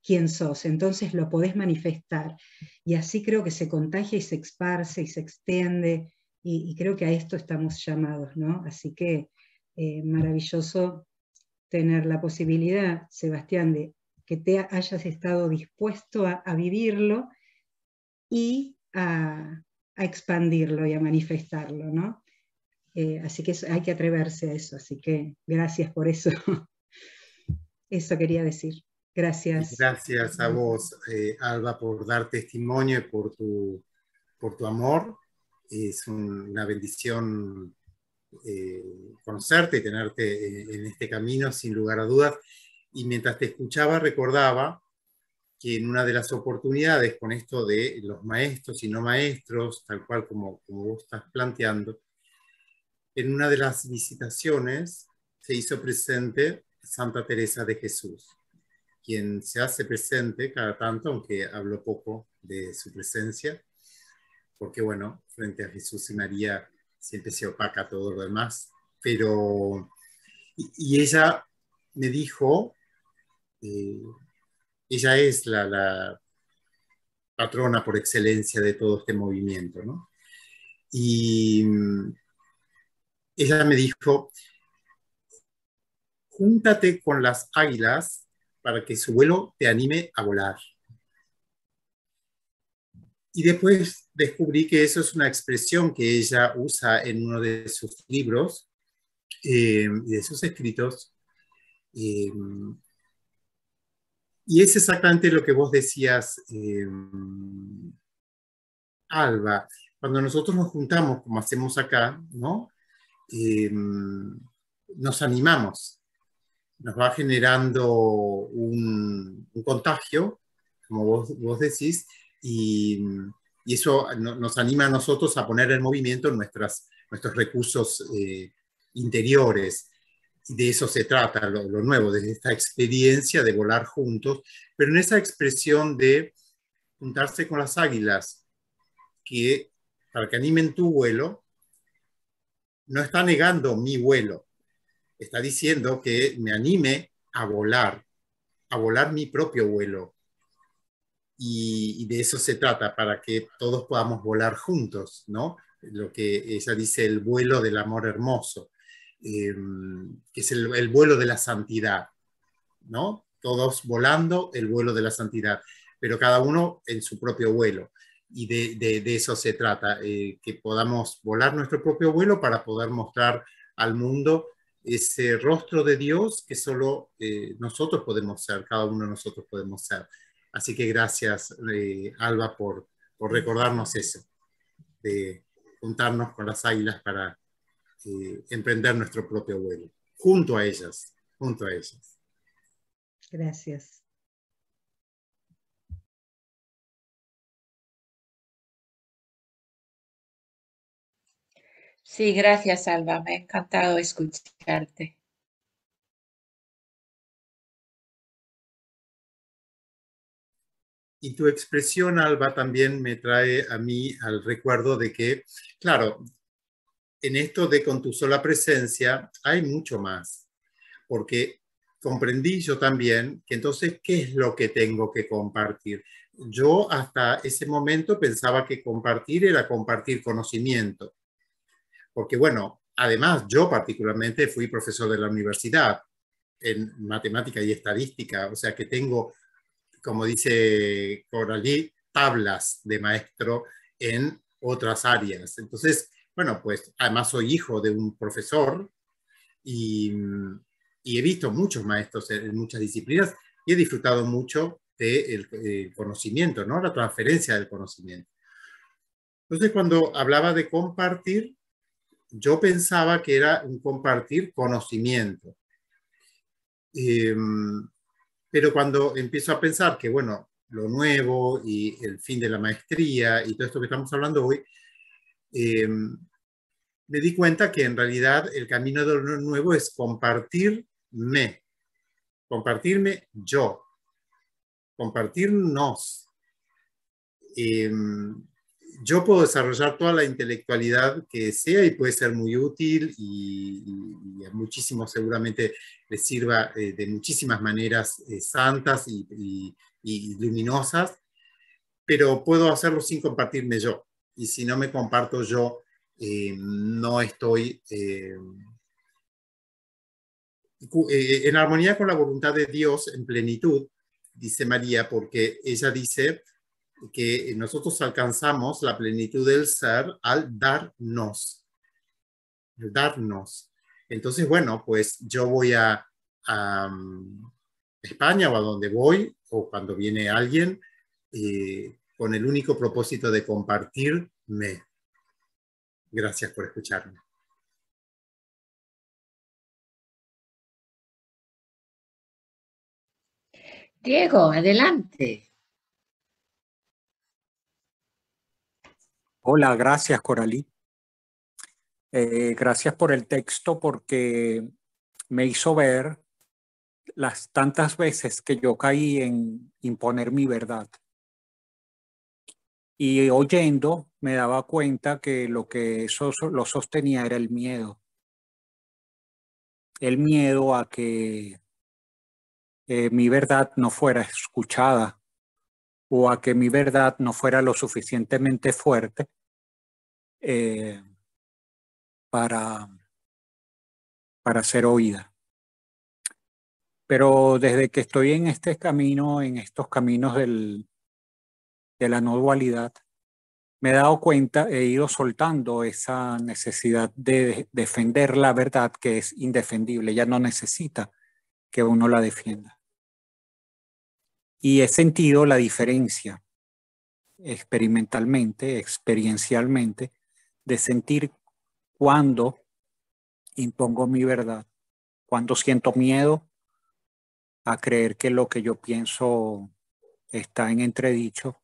quién sos, entonces lo podés manifestar, y así creo que se contagia y se esparce y se extiende, y creo que a esto estamos llamados, ¿no? Así que maravilloso tener la posibilidad, Sebastián, de que te hayas estado dispuesto a vivirlo y a expandirlo y a manifestarlo, ¿no? Así que hay que atreverse a eso, así que gracias por eso. Eso quería decir. Gracias. Gracias a vos, Alba, por dar testimonio y por tu amor. Es una bendición conocerte y tenerte en este camino, sin lugar a dudas. Y mientras te escuchaba, recordaba que en una de las oportunidades con esto de los maestros y no maestros, tal cual como vos estás planteando, en una de las visitaciones se hizo presente Santa Teresa de Jesús, quien se hace presente cada tanto, aunque habló poco de su presencia, porque bueno, frente a Jesús y María siempre se opaca todo lo demás, pero... Y ella me dijo... Ella es la patrona por excelencia de todo este movimiento, ¿no? Y ella me dijo, júntate con las águilas para que su vuelo te anime a volar. Y después descubrí que eso es una expresión que ella usa en uno de sus libros, de sus escritos. Y es exactamente lo que vos decías, Alba. Cuando nosotros nos juntamos, como hacemos acá, ¿no? Nos animamos. Nos va generando un contagio, como vos decís, y eso nos anima a nosotros a poner en movimiento nuestros recursos interiores. Y de eso se trata lo nuevo, desde esta experiencia de volar juntos, pero en esa expresión de juntarse con las águilas, que para que animen tu vuelo, no está negando mi vuelo, está diciendo que me anime a volar mi propio vuelo. Y de eso se trata, para que todos podamos volar juntos, ¿no? Lo que ella dice, el vuelo del amor hermoso, que es el vuelo de la santidad, ¿no? Todos volando el vuelo de la santidad, pero cada uno en su propio vuelo. Y de eso se trata, que podamos volar nuestro propio vuelo para poder mostrar al mundo ese rostro de Dios que solo nosotros podemos ser, cada uno de nosotros podemos ser. Así que gracias, Alba, por recordarnos eso, de juntarnos con las águilas para emprender nuestro propio vuelo, junto a ellas, junto a ellas. Gracias. Sí, gracias, Alba. Me ha encantado escucharte. Y tu expresión, Alba, también me trae a mí al recuerdo de que, claro, en esto de con tu sola presencia hay mucho más. Porque comprendí yo también que entonces, ¿qué es lo que tengo que compartir? Yo hasta ese momento pensaba que compartir era compartir conocimiento. Porque, bueno, además, yo particularmente fui profesor de la universidad en matemática y estadística, o sea que tengo, como dice Coralí, tablas de maestro en otras áreas. Entonces, bueno, pues además soy hijo de un profesor y he visto muchos maestros en muchas disciplinas y he disfrutado mucho del conocimiento, ¿no? La transferencia del conocimiento. Entonces, cuando hablaba de compartir, yo pensaba que era un compartir conocimiento. Pero cuando empiezo a pensar que, bueno, lo nuevo y el fin de la maestría y todo esto que estamos hablando hoy, me di cuenta que en realidad el camino de lo nuevo es compartirme yo, compartirnos. Yo puedo desarrollar toda la intelectualidad que sea y puede ser muy útil y a muchísimos seguramente les sirva de muchísimas maneras santas y luminosas, pero puedo hacerlo sin compartirme yo. Y si no me comparto yo, no estoy en armonía con la voluntad de Dios en plenitud, dice María, porque ella dice que nosotros alcanzamos la plenitud del ser al darnos. Entonces, bueno, pues yo voy a España o a donde voy, o cuando viene alguien, con el único propósito de compartirme. Gracias por escucharme. Diego, adelante. Hola, gracias, Coralí. Gracias por el texto porque me hizo ver las tantas veces que yo caí en imponer mi verdad. Y oyendo me daba cuenta que lo que eso lo sostenía era el miedo. El miedo a que mi verdad no fuera escuchada, o a que mi verdad no fuera lo suficientemente fuerte para ser oída. Pero desde que estoy en este camino, en estos caminos de la no dualidad, me he dado cuenta, he ido soltando esa necesidad de defender la verdad que es indefendible. Ya no necesita que uno la defienda. Y he sentido la diferencia experimentalmente, experiencialmente, de sentir cuando impongo mi verdad, cuando siento miedo a creer que lo que yo pienso está en entredicho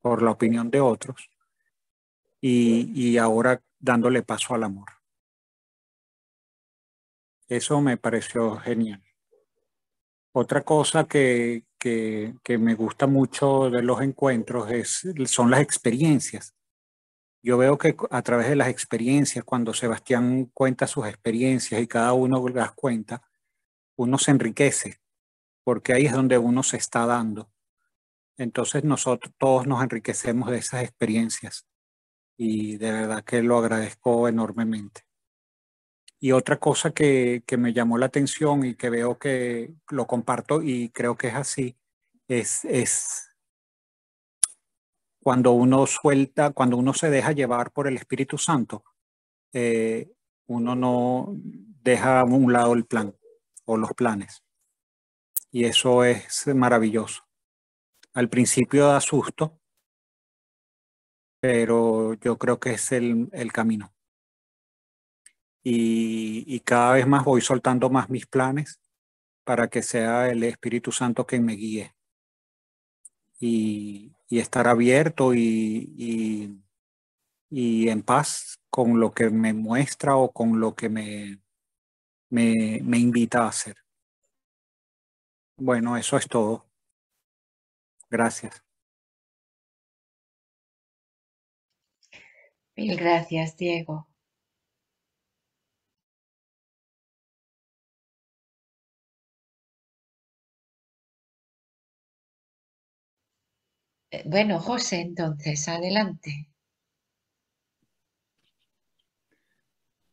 por la opinión de otros, y ahora dándole paso al amor. Eso me pareció genial. Otra cosa que me gusta mucho de los encuentros son las experiencias. Yo veo que a través de las experiencias, cuando Sebastián cuenta sus experiencias y cada uno las cuenta, uno se enriquece, porque ahí es donde uno se está dando. Entonces nosotros todos nos enriquecemos de esas experiencias y de verdad que lo agradezco enormemente. Y otra cosa que me llamó la atención y que veo que lo comparto y creo que es así, es cuando uno suelta, cuando uno se deja llevar por el Espíritu Santo, uno no deja a un lado el plan o los planes. Y eso es maravilloso. Al principio da susto, pero yo creo que es el camino. Y cada vez más voy soltando más mis planes para que sea el Espíritu Santo quien me guíe. Y estar abierto y en paz con lo que me muestra o con lo que me invita a hacer. Bueno, eso es todo. Gracias. Mil gracias, Diego. Bueno, José, entonces, adelante.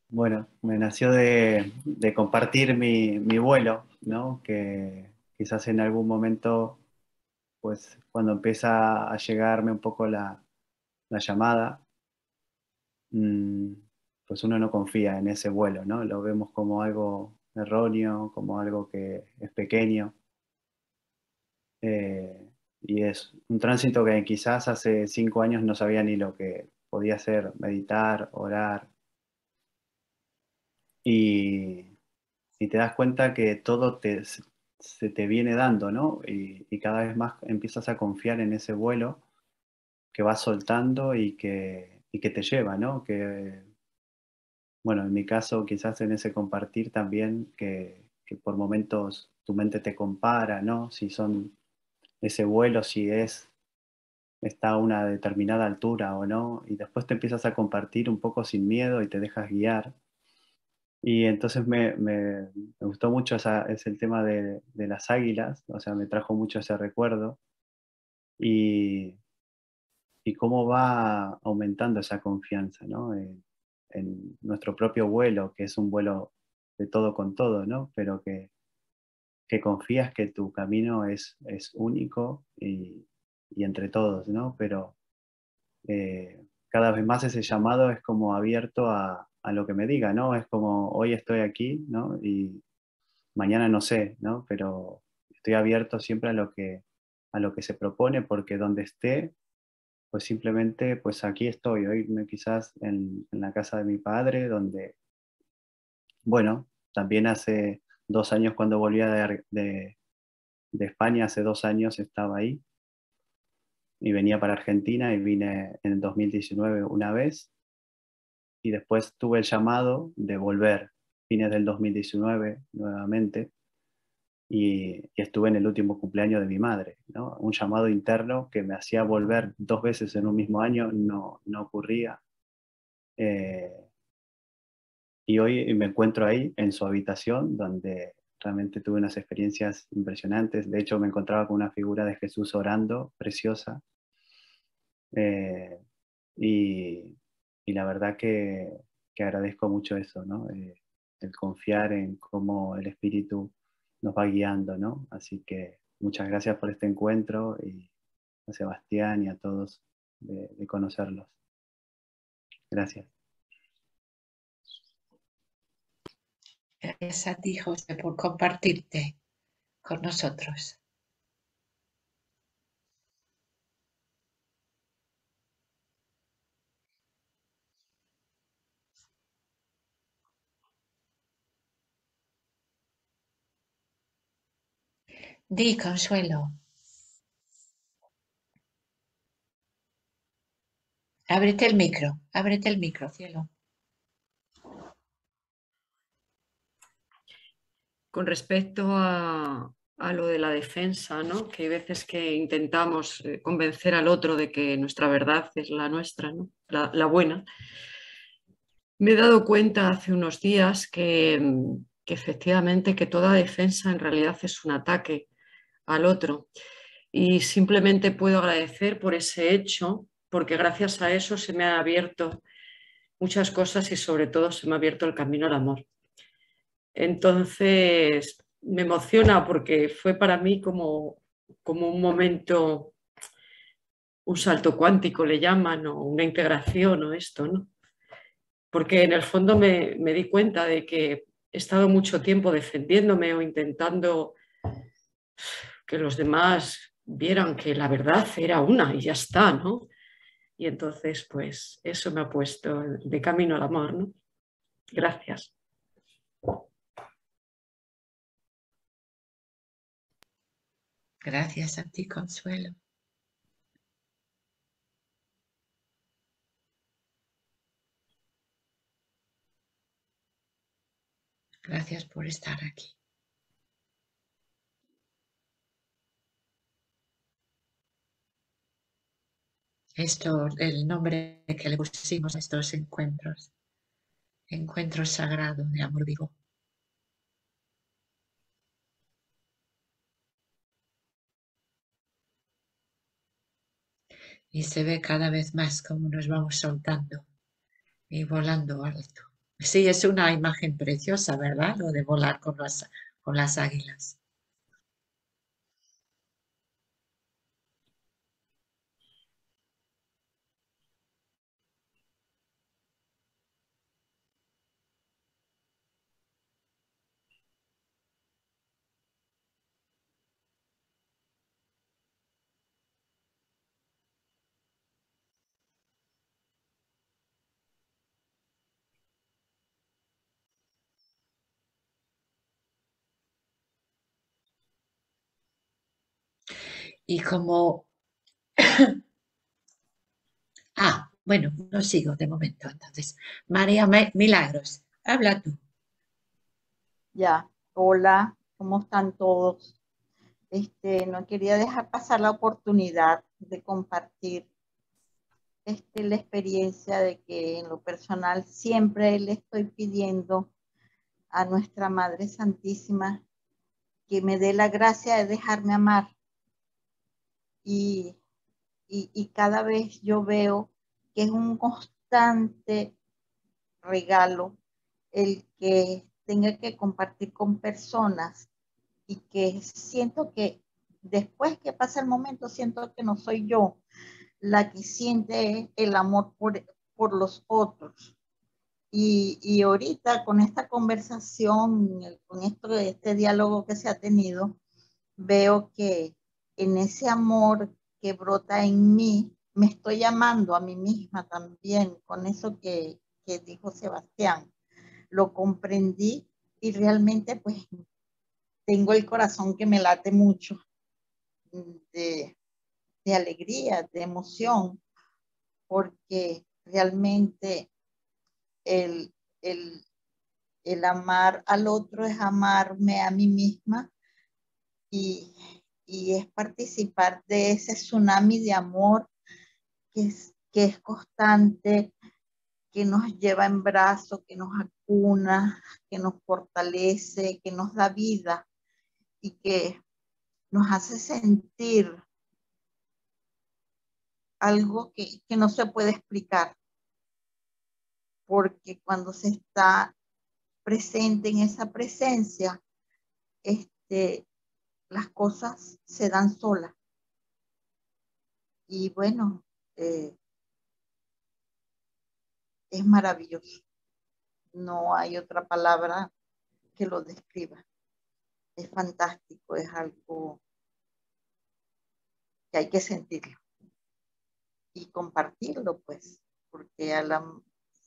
Bueno, me nació de compartir mi vuelo, ¿no? Que quizás en algún momento, pues cuando empieza a llegarme un poco la llamada, pues uno no confía en ese vuelo, ¿no? Lo vemos como algo erróneo, como algo que es pequeño. Y es un tránsito que quizás hace 5 años no sabía ni lo que podía hacer, meditar, orar. Y te das cuenta que todo se te viene dando, ¿no? Y cada vez más empiezas a confiar en ese vuelo que vas soltando y que te lleva, ¿no? Que, bueno, en mi caso quizás en ese compartir también, que por momentos tu mente te compara, ¿no? Si son ese vuelo, si está a una determinada altura o no, y después te empiezas a compartir un poco sin miedo y te dejas guiar. Y entonces me gustó mucho el tema de las águilas, o sea, me trajo mucho ese recuerdo y cómo va aumentando esa confianza, ¿no? En nuestro propio vuelo, que es un vuelo de todo con todo, ¿no? Pero que confías que tu camino es único y entre todos, ¿no? Pero cada vez más ese llamado es como abierto a lo que me diga, ¿no? Es como, hoy estoy aquí, ¿no? Y mañana no sé, ¿no? Pero estoy abierto siempre a lo que se propone, porque donde esté, pues simplemente, pues aquí estoy. Hoy quizás en la casa de mi padre, donde, bueno, también hace 2 años cuando volvía de España, hace 2 años estaba ahí. Y venía para Argentina y vine en 2019 una vez. Y después tuve el llamado de volver, fines del 2019 nuevamente, y estuve en el último cumpleaños de mi madre, ¿no? Un llamado interno que me hacía volver 2 veces en un mismo año, no ocurría. Y hoy me encuentro ahí, en su habitación, donde realmente tuve unas experiencias impresionantes. De hecho, me encontraba con una figura de Jesús orando, preciosa. Y la verdad que agradezco mucho eso, ¿no? El confiar en cómo el Espíritu nos va guiando, ¿no? Así que muchas gracias por este encuentro y a Sebastián y a todos de conocerlos. Gracias. Gracias a ti, José, por compartirte con nosotros. Di, Consuelo. Ábrete el micro, cielo. Con respecto a lo de la defensa, ¿no? Que hay veces que intentamos convencer al otro de que nuestra verdad es la nuestra, ¿no? La buena. Me he dado cuenta hace unos días que efectivamente que toda defensa en realidad es un ataque al otro, y simplemente puedo agradecer por ese hecho, porque gracias a eso se me han abierto muchas cosas y sobre todo se me ha abierto el camino al amor. Entonces me emociona porque fue para mí como un momento, un salto cuántico le llaman, o una integración o esto, ¿no? Porque en el fondo me di cuenta de que he estado mucho tiempo defendiéndome o intentando que los demás vieran que la verdad era una y ya está, ¿no? Y entonces, pues, eso me ha puesto de camino al amor, ¿no? Gracias. Gracias a ti, Consuelo. Gracias por estar aquí. Esto, el nombre que le pusimos a estos encuentros, Encuentros Sagrados de Amor Vivo. Y se ve cada vez más cómo nos vamos soltando y volando alto. Sí, es una imagen preciosa, ¿verdad? Lo de volar con las águilas. Y como... bueno, no sigo de momento, entonces. María Milagros, habla tú. Ya, hola, ¿cómo están todos? No quería dejar pasar la oportunidad de compartir la experiencia de que en lo personal siempre le estoy pidiendo a nuestra Madre Santísima que me dé la gracia de dejarme amar. Y cada vez yo veo que es un constante regalo el que tenga que compartir con personas y que siento que después que pasa el momento siento que no soy yo la que siente el amor por los otros. Y ahorita con esta conversación, con este diálogo que se ha tenido, veo que en ese amor que brota en mí, me estoy amando a mí misma también, con eso que dijo Sebastián. Lo comprendí y realmente pues tengo el corazón que me late mucho de alegría, de emoción, porque realmente el amar al otro es amarme a mí misma y es participar de ese tsunami de amor que es constante, que nos lleva en brazos, que nos acuna, que nos fortalece, que nos da vida y que nos hace sentir algo que no se puede explicar. porque cuando se está presente en esa presencia, las cosas se dan solas. Y bueno, es maravilloso. No hay otra palabra que lo describa. Es fantástico, es algo que hay que sentirlo y compartirlo, pues, porque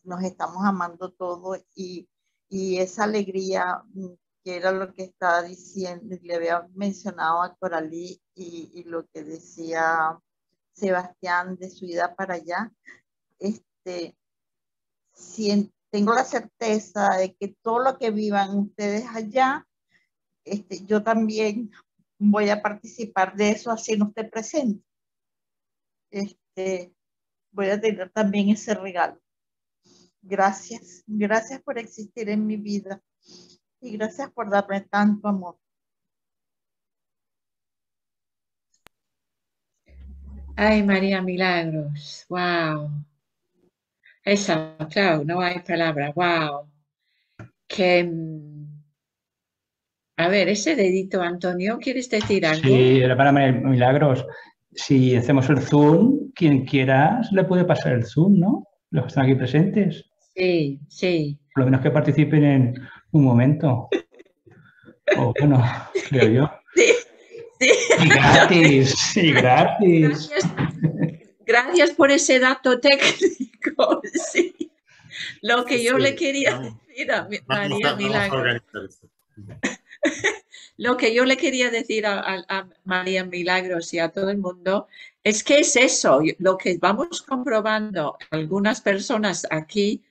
nos estamos amando todos y esa alegría que era lo que estaba diciendo, le había mencionado a Coralí y lo que decía Sebastián de su ida para allá, tengo la certeza de que todo lo que vivan ustedes allá, yo también voy a participar de eso, así no esté presente. Voy a tener también ese regalo. Gracias, gracias por existir en mi vida. Y gracias por darme tanto amor. Ay, María, milagros. Wow. Eso, claro, no hay palabra. Wow. Que, a ver, ese dedito, Antonio, ¿quieres decir algo? Sí, era para María Milagros. Si hacemos el Zoom, quien quiera le puede pasar el Zoom, ¿no? Los que están aquí presentes. Sí, sí. Por lo menos que participen en un momento. O bueno, creo yo. Sí, sí. Y gratis, sí, gratis. Gracias, gracias por ese dato técnico. Sí. Lo que yo le quería decir a María Milagros. Lo que yo le quería decir a María Milagros y a todo el mundo es que es eso, lo que vamos comprobando algunas personas aquí.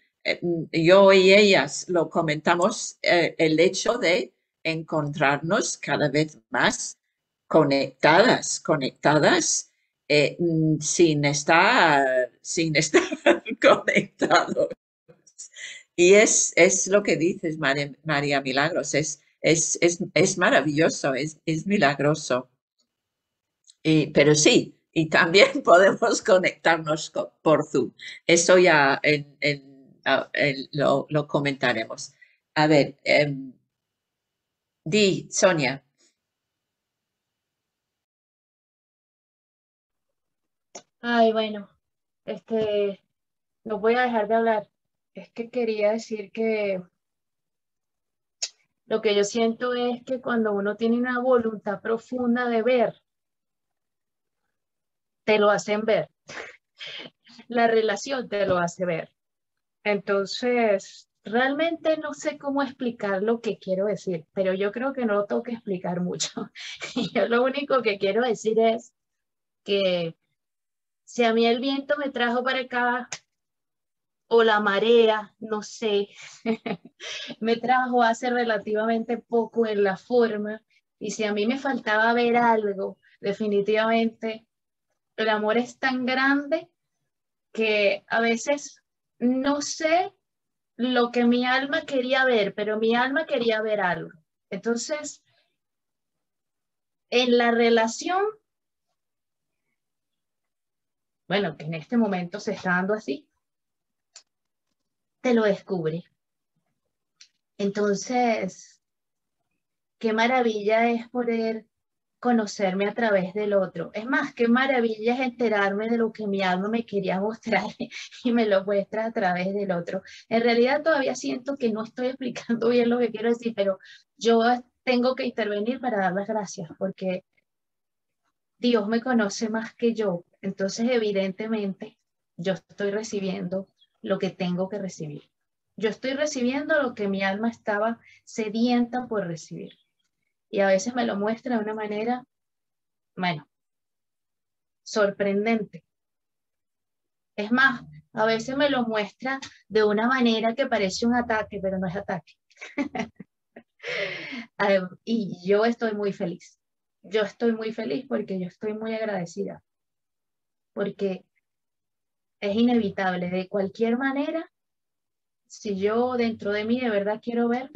Yo y ellas lo comentamos, el hecho de encontrarnos cada vez más conectadas, sin estar conectados. Y es lo que dices, María Milagros, es maravilloso, es milagroso. Pero sí, y también podemos conectarnos por Zoom. Eso ya lo comentaremos. A ver, Sonia. Ay, bueno, no voy a dejar de hablar. Es que quería decir que lo que yo siento es que cuando uno tiene una voluntad profunda de ver, te lo hacen ver. La relación te lo hace ver. Entonces, realmente no sé cómo explicar lo que quiero decir, pero yo creo que no lo tengo que explicar mucho. Yo lo único que quiero decir es que si a mí el viento me trajo para acá, o la marea, no sé, me trajo hace relativamente poco en la forma, y si a mí me faltaba ver algo, definitivamente el amor es tan grande que a veces... No sé lo que mi alma quería ver, pero mi alma quería ver algo. Entonces, en la relación, bueno, que en este momento se está dando así, te lo descubre. Entonces, qué maravilla es poder conocerme a través del otro. Es más, qué maravilla es enterarme de lo que mi alma me quería mostrar y me lo muestra a través del otro. En realidad todavía siento que no estoy explicando bien lo que quiero decir, pero yo tengo que intervenir para dar las gracias porque Dios me conoce más que yo. Entonces, evidentemente, yo estoy recibiendo lo que tengo que recibir. Yo estoy recibiendo lo que mi alma estaba sedienta por recibir. Y a veces me lo muestra de una manera, bueno, sorprendente. Es más, a veces me lo muestra de una manera que parece un ataque, pero no es ataque. Y yo estoy muy feliz. Yo estoy muy feliz porque yo estoy muy agradecida. Porque es inevitable. De cualquier manera, si yo dentro de mí de verdad quiero ver,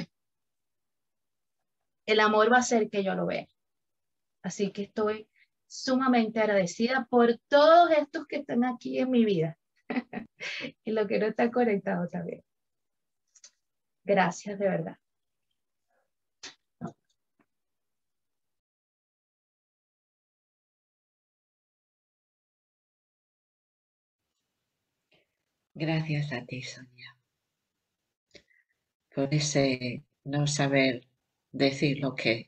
el amor va a hacer que yo lo vea. Así que estoy sumamente agradecida por todos estos que están aquí en mi vida. y lo que no está conectado también. Gracias, de verdad. Gracias a ti, Sonia, por ese no saber decir lo que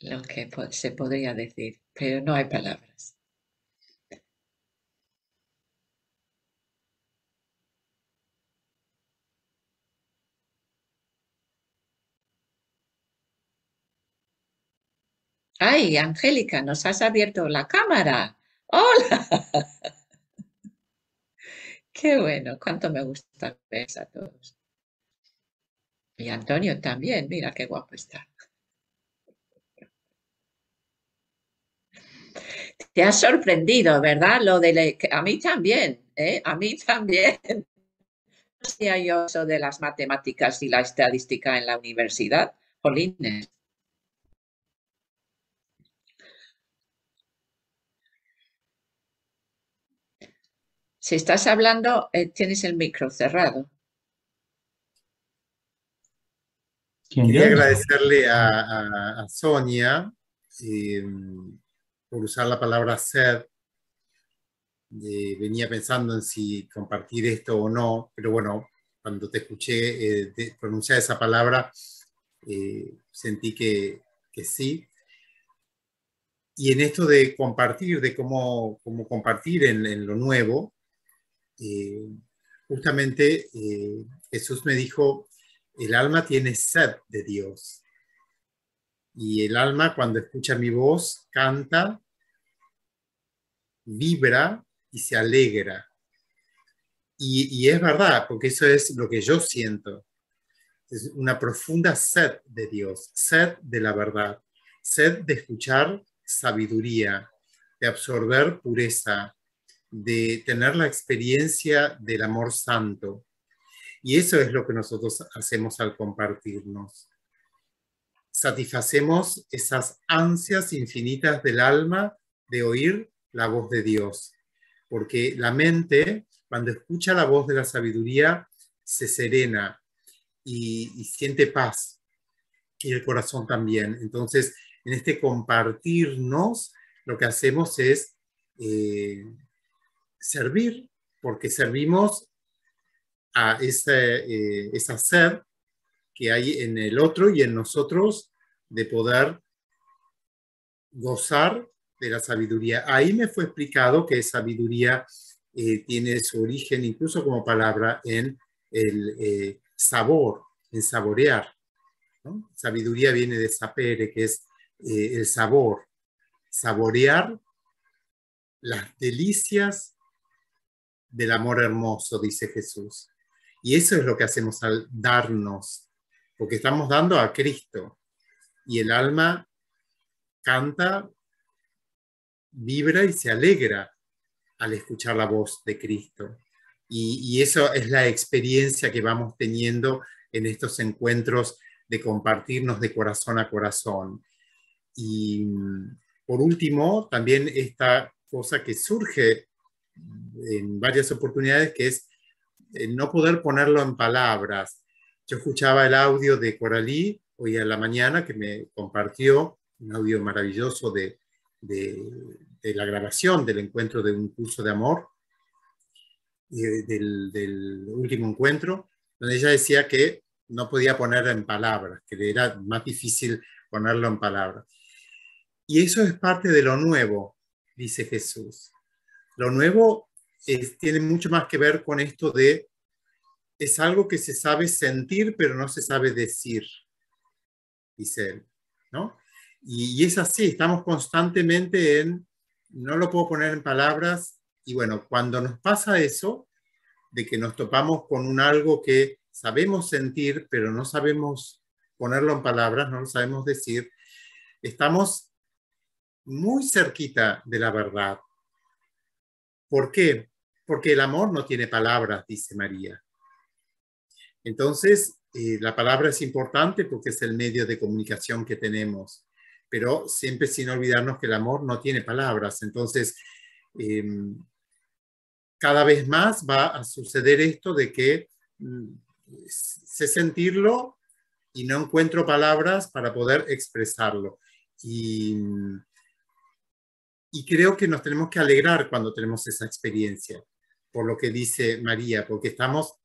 lo que se podría decir, pero no hay palabras. ¡Ay, Angélica, nos has abierto la cámara! ¡Hola! ¡Qué bueno! ¡Cuánto me gusta ver a todos! Y Antonio también, mira qué guapo está. Te has sorprendido, ¿verdad? Lo de a mí también, ¿eh? A mí también. No hacía yo eso de las matemáticas y la estadística en la universidad. Jolines. Si estás hablando, tienes el micro cerrado. Quería agradecerle a Sonia por usar la palabra ser. Venía pensando en si compartir esto o no, pero bueno, cuando te escuché pronunciar esa palabra, sentí que sí. Y en esto de compartir, de cómo compartir en lo nuevo, justamente Jesús me dijo, el alma tiene sed de Dios. Y el alma, cuando escucha mi voz, canta, vibra y se alegra. Y es verdad, porque eso es lo que yo siento. Es una profunda sed de Dios, sed de la verdad, sed de escuchar sabiduría, de absorber pureza, de tener la experiencia del amor santo. Y eso es lo que nosotros hacemos al compartirnos. Satisfacemos esas ansias infinitas del alma de oír la voz de Dios. Porque la mente, cuando escucha la voz de la sabiduría, se serena y siente paz. Y el corazón también. Entonces, en este compartirnos, lo que hacemos es servir, porque servimos a esa sed que hay en el otro y en nosotros de poder gozar de la sabiduría. Ahí me fue explicado que sabiduría tiene su origen, incluso como palabra, en el sabor, en saborear, ¿no? Sabiduría viene de sapere, que es el sabor, saborear las delicias del amor hermoso, dice Jesús. Y eso es lo que hacemos al darnos, porque estamos dando a Cristo. Y el alma canta, vibra y se alegra al escuchar la voz de Cristo. Y eso es la experiencia que vamos teniendo en estos encuentros de compartirnos de corazón a corazón. Y por último, también esta cosa que surge en varias oportunidades, que es no poder ponerlo en palabras. Yo escuchaba el audio de Coralí hoy a la mañana, que me compartió un audio maravilloso de la grabación del encuentro de un curso de amor, del último encuentro, donde ella decía que no podía poner en palabras, que le era más difícil ponerlo en palabras. Y eso es parte de lo nuevo, dice Jesús. Lo nuevo tiene mucho más que ver con esto de, es algo que se sabe sentir, pero no se sabe decir, dice él, ¿no? Y es así, estamos constantemente en, no lo puedo poner en palabras, y bueno, cuando nos pasa eso, de que nos topamos con un algo que sabemos sentir, pero no sabemos ponerlo en palabras, no lo sabemos decir, estamos muy cerquita de la verdad. ¿Por qué? Porque el amor no tiene palabras, dice María. Entonces, la palabra es importante porque es el medio de comunicación que tenemos, pero siempre sin olvidarnos que el amor no tiene palabras. Entonces, cada vez más va a suceder esto de que sé sentirlo y no encuentro palabras para poder expresarlo. Y creo que nos tenemos que alegrar cuando tenemos esa experiencia, por lo que dice María, porque estamos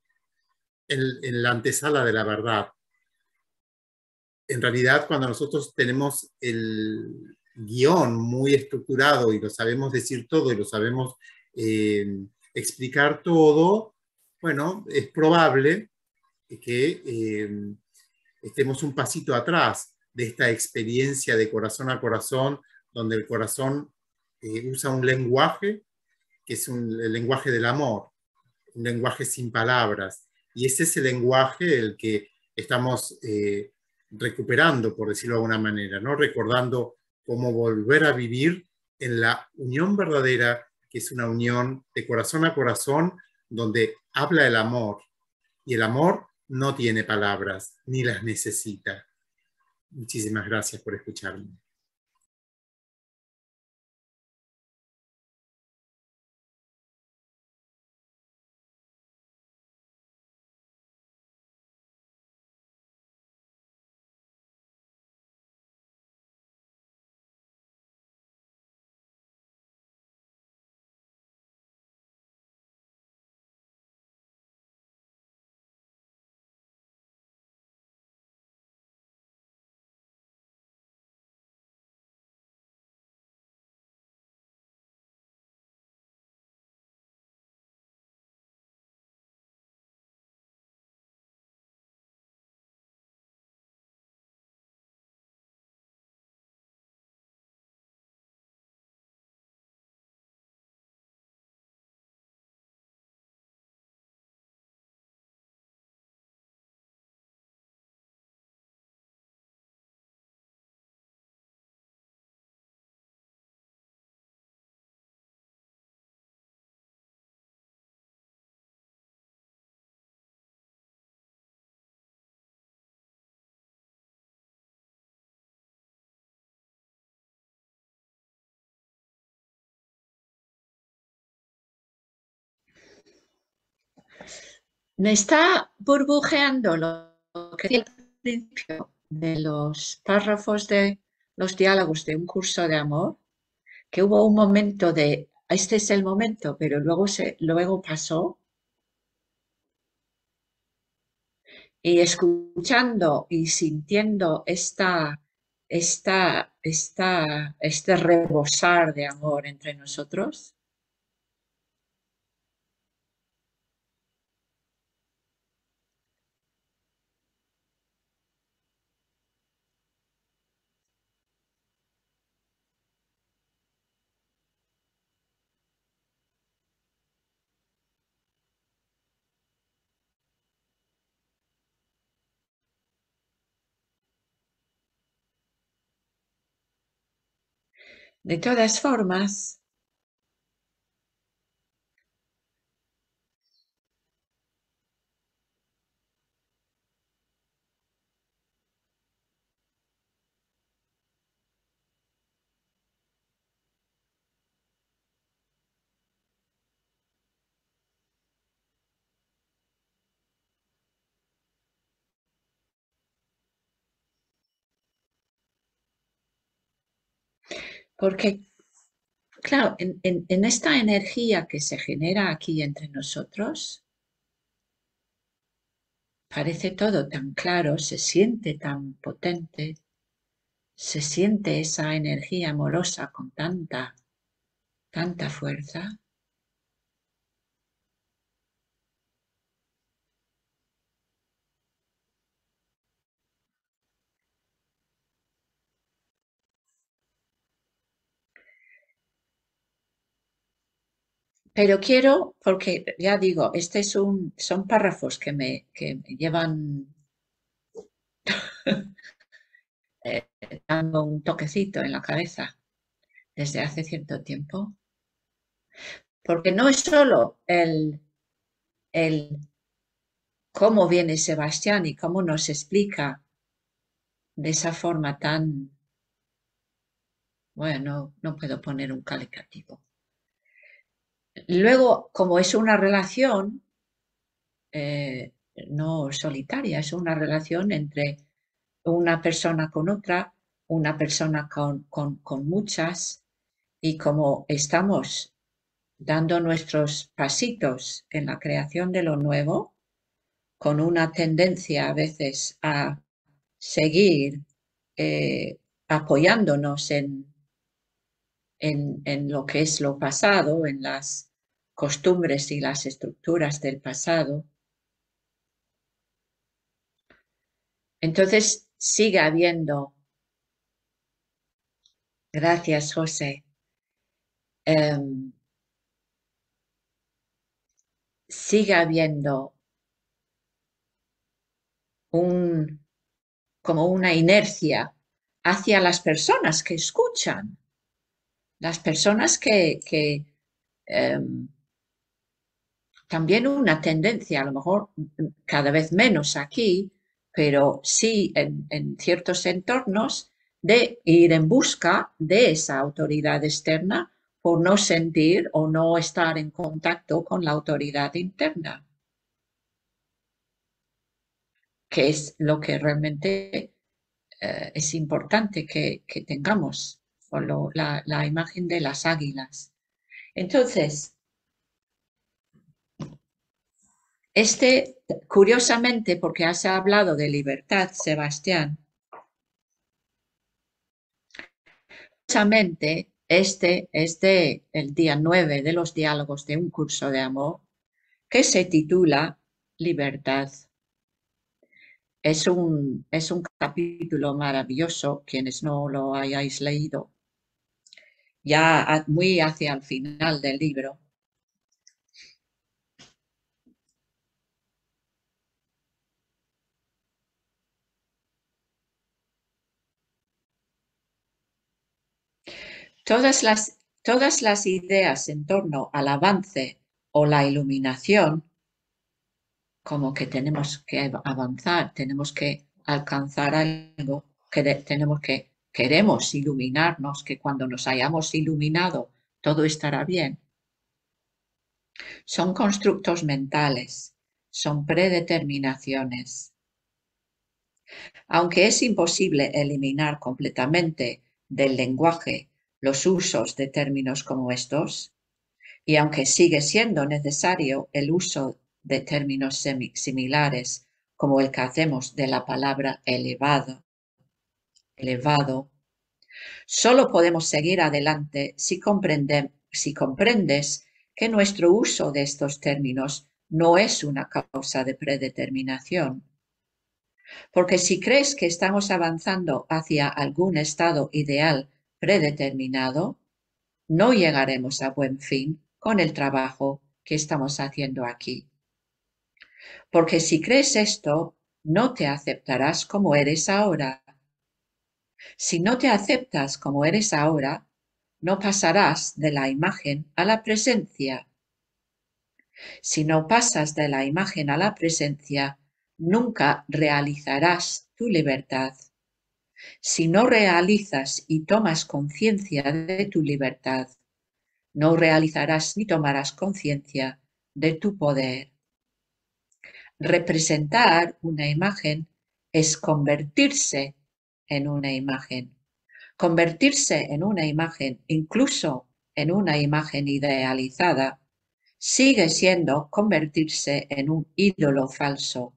en la antesala de la verdad. En realidad, cuando nosotros tenemos el guión muy estructurado y lo sabemos decir todo y lo sabemos explicar todo, bueno, es probable que estemos un pasito atrás de esta experiencia de corazón a corazón, donde el corazón usa un lenguaje que es el lenguaje del amor, un lenguaje sin palabras. Y es ese lenguaje el que estamos recuperando, por decirlo de alguna manera, ¿no? Recordando cómo volver a vivir en la unión verdadera, que es una unión de corazón a corazón, donde habla el amor. Y el amor no tiene palabras, ni las necesita. Muchísimas gracias por escucharme. Me está burbujeando lo que decía al principio de los párrafos de los diálogos de un curso de amor, que hubo un momento de, este es el momento, pero luego pasó. Y escuchando y sintiendo este rebosar de amor entre nosotros, de todas formas, porque, claro, en esta energía que se genera aquí entre nosotros, parece todo tan claro, se siente tan potente, se siente esa energía amorosa con tanta fuerza. Pero quiero, porque ya digo, son párrafos que me llevan dando un toquecito en la cabeza desde hace cierto tiempo. Porque no es solo el cómo viene Sebastián y cómo nos explica de esa forma tan... Bueno, no puedo poner un calificativo. Luego, como es una relación no solitaria, es una relación entre una persona con otra, una persona con muchas, y como estamos dando nuestros pasitos en la creación de lo nuevo, con una tendencia a veces a seguir apoyándonos en lo que es lo pasado, en las costumbres y las estructuras del pasado. Entonces sigue habiendo, gracias José, sigue habiendo como una inercia hacia las personas que escuchan, las personas que también una tendencia, a lo mejor cada vez menos aquí, pero sí en ciertos entornos, de ir en busca de esa autoridad externa por no sentir o no estar en contacto con la autoridad interna, que es lo que realmente es importante que tengamos, por la imagen de las águilas. Entonces, curiosamente, porque has hablado de libertad, Sebastián, curiosamente, este el día 9 de los diálogos de un curso de amor, que se titula Libertad. Es un capítulo maravilloso, quienes no lo hayáis leído, ya muy hacia el final del libro. Todas las ideas en torno al avance o la iluminación, como que tenemos que avanzar, tenemos que alcanzar algo, que queremos iluminarnos, que cuando nos hayamos iluminado todo estará bien. Son constructos mentales, son predeterminaciones. Aunque es imposible eliminar completamente del lenguaje los usos de términos como estos, y aunque sigue siendo necesario el uso de términos similares como el que hacemos de la palabra elevado, solo podemos seguir adelante si comprendes que nuestro uso de estos términos no es una causa de predeterminación. Porque si crees que estamos avanzando hacia algún estado ideal predeterminado, no llegaremos a buen fin con el trabajo que estamos haciendo aquí. Porque si crees esto, no te aceptarás como eres ahora. Si no te aceptas como eres ahora, no pasarás de la imagen a la presencia. Si no pasas de la imagen a la presencia, nunca realizarás tu libertad. Si no realizas y tomas conciencia de tu libertad, no realizarás ni tomarás conciencia de tu poder. Representar una imagen es convertirse en una imagen. Convertirse en una imagen, incluso en una imagen idealizada, sigue siendo convertirse en un ídolo falso,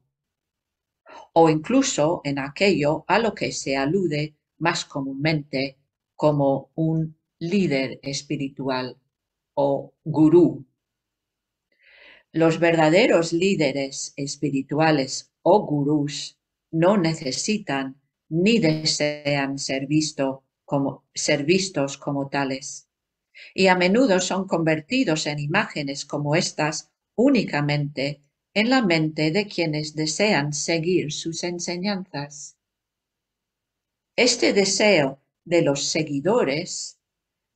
o incluso en aquello a lo que se alude más comúnmente como un líder espiritual o gurú. Los verdaderos líderes espirituales o gurús no necesitan ni desean ser vistos como tales, y a menudo son convertidos en imágenes como estas únicamente en la mente de quienes desean seguir sus enseñanzas. Este deseo de los seguidores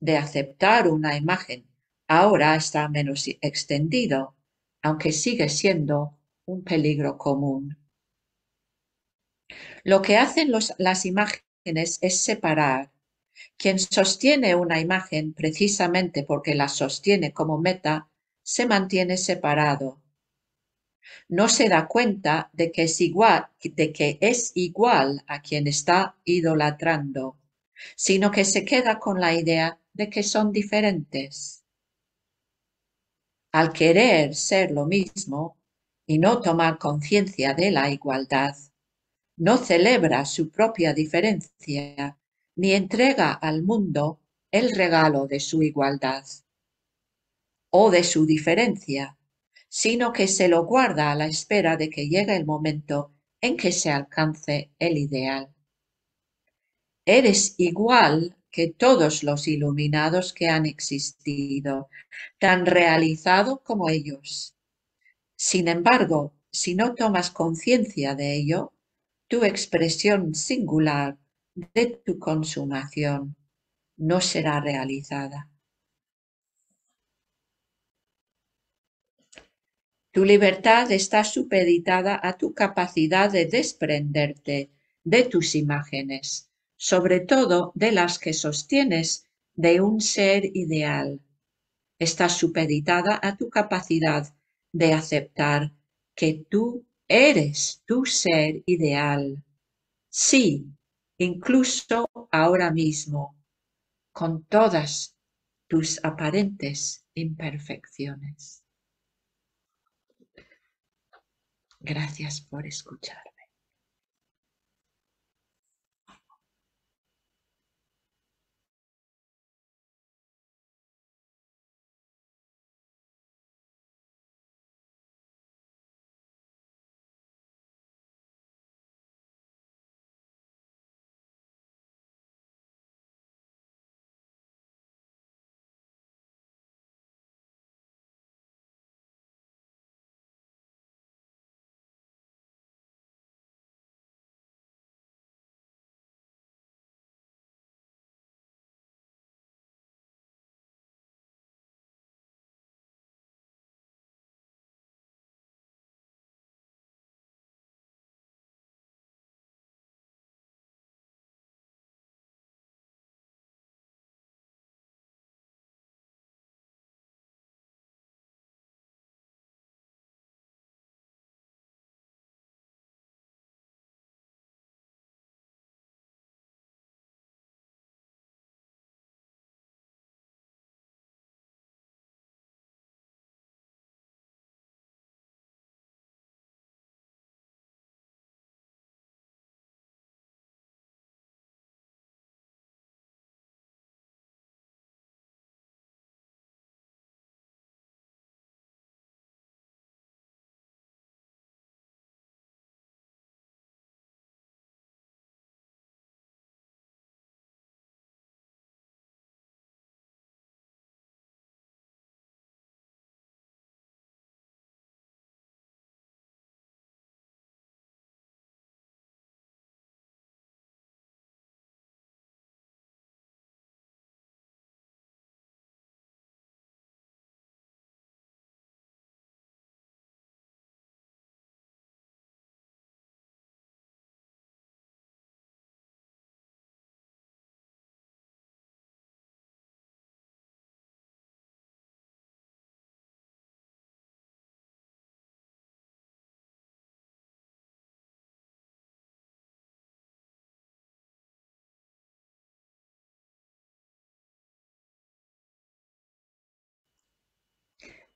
de aceptar una imagen ahora está menos extendido, aunque sigue siendo un peligro común. Lo que hacen las imágenes es separar, Quien sostiene una imagen, precisamente porque la sostiene como meta, se mantiene separado. No se da cuenta de que es igual a quien está idolatrando, sino que se queda con la idea de que son diferentes. Al querer ser lo mismo y no tomar conciencia de la igualdad, no celebra su propia diferencia ni entrega al mundo el regalo de su igualdad o de su diferencia, sino que se lo guarda a la espera de que llegue el momento en que se alcance el ideal. Eres igual que todos los iluminados que han existido, tan realizado como ellos. Sin embargo, si no tomas conciencia de ello, tu expresión singular de tu consumación no será realizada. Tu libertad está supeditada a tu capacidad de desprenderte de tus imágenes, sobre todo de las que sostienes de un ser ideal. Está supeditada a tu capacidad de aceptar que tú eres tu ser ideal. Sí, incluso ahora mismo, con todas tus aparentes imperfecciones. Gracias por escucharme.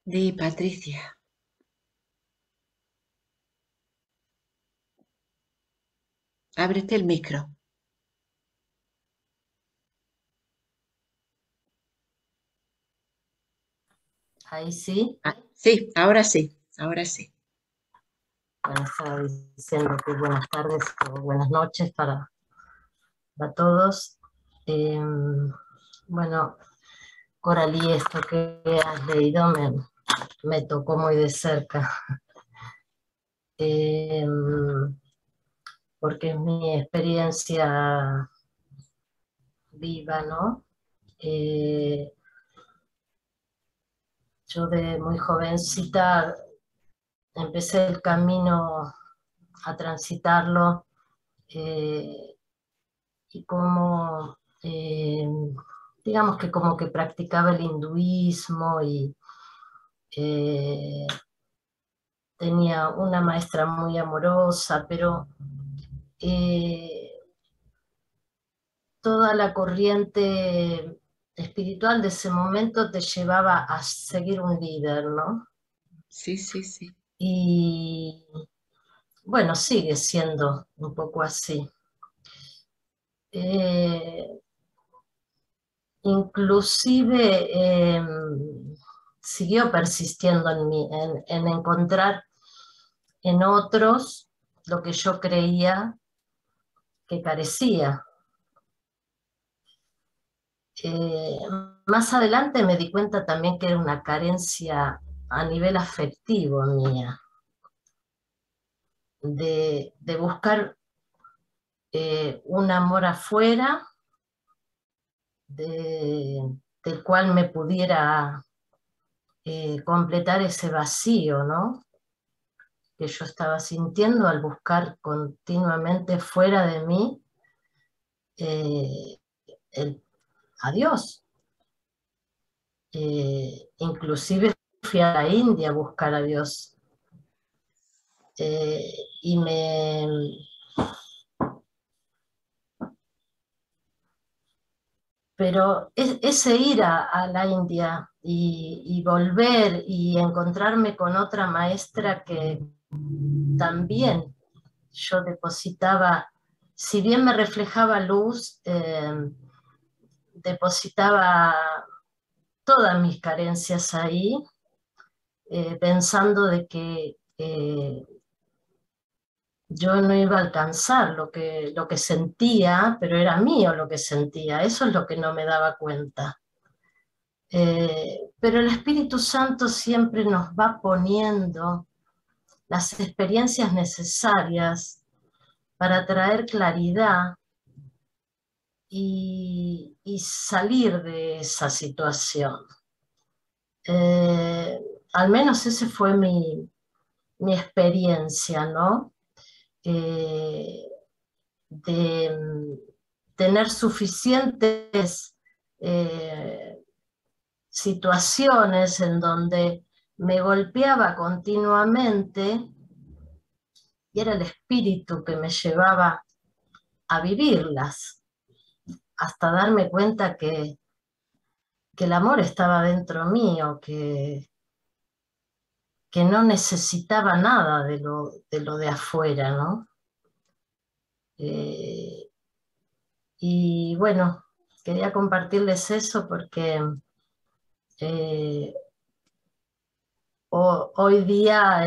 Di, Patricia. Ábrete el micro. ¿Ahí sí? Ah, sí, ahora sí, ahora sí. Bueno, estaba diciendo que buenas tardes o buenas noches para todos. Bueno, Coralí, esto que has leído me tocó muy de cerca, porque es mi experiencia viva, ¿no? Yo de muy jovencita empecé el camino a transitarlo, y como digamos que como que practicaba el hinduismo y tenía una maestra muy amorosa, pero toda la corriente espiritual de ese momento te llevaba a seguir un líder, ¿no? Sí, sí, sí. Y bueno, sigue siendo un poco así. Inclusive siguió persistiendo en mí, en encontrar en otros lo que yo creía que carecía. Más adelante me di cuenta también que era una carencia a nivel afectivo mía, de buscar un amor afuera, del cual me pudiera completar ese vacío, ¿no?, que yo estaba sintiendo al buscar continuamente fuera de mí a Dios. Inclusive fui a la India a buscar a Dios y Pero ese ir a la India y volver y encontrarme con otra maestra que también yo depositaba, si bien me reflejaba luz, depositaba todas mis carencias ahí, pensando de que yo no iba a alcanzar lo que sentía, pero era mío lo que sentía, eso es lo que no me daba cuenta. Pero el Espíritu Santo siempre nos va poniendo las experiencias necesarias para traer claridad y salir de esa situación. Al menos esa fue mi experiencia, ¿no? De tener suficientes situaciones en donde me golpeaba continuamente y era el espíritu que me llevaba a vivirlas, hasta darme cuenta que el amor estaba dentro mío, que no necesitaba nada de lo de afuera, ¿no? Y bueno, quería compartirles eso porque hoy día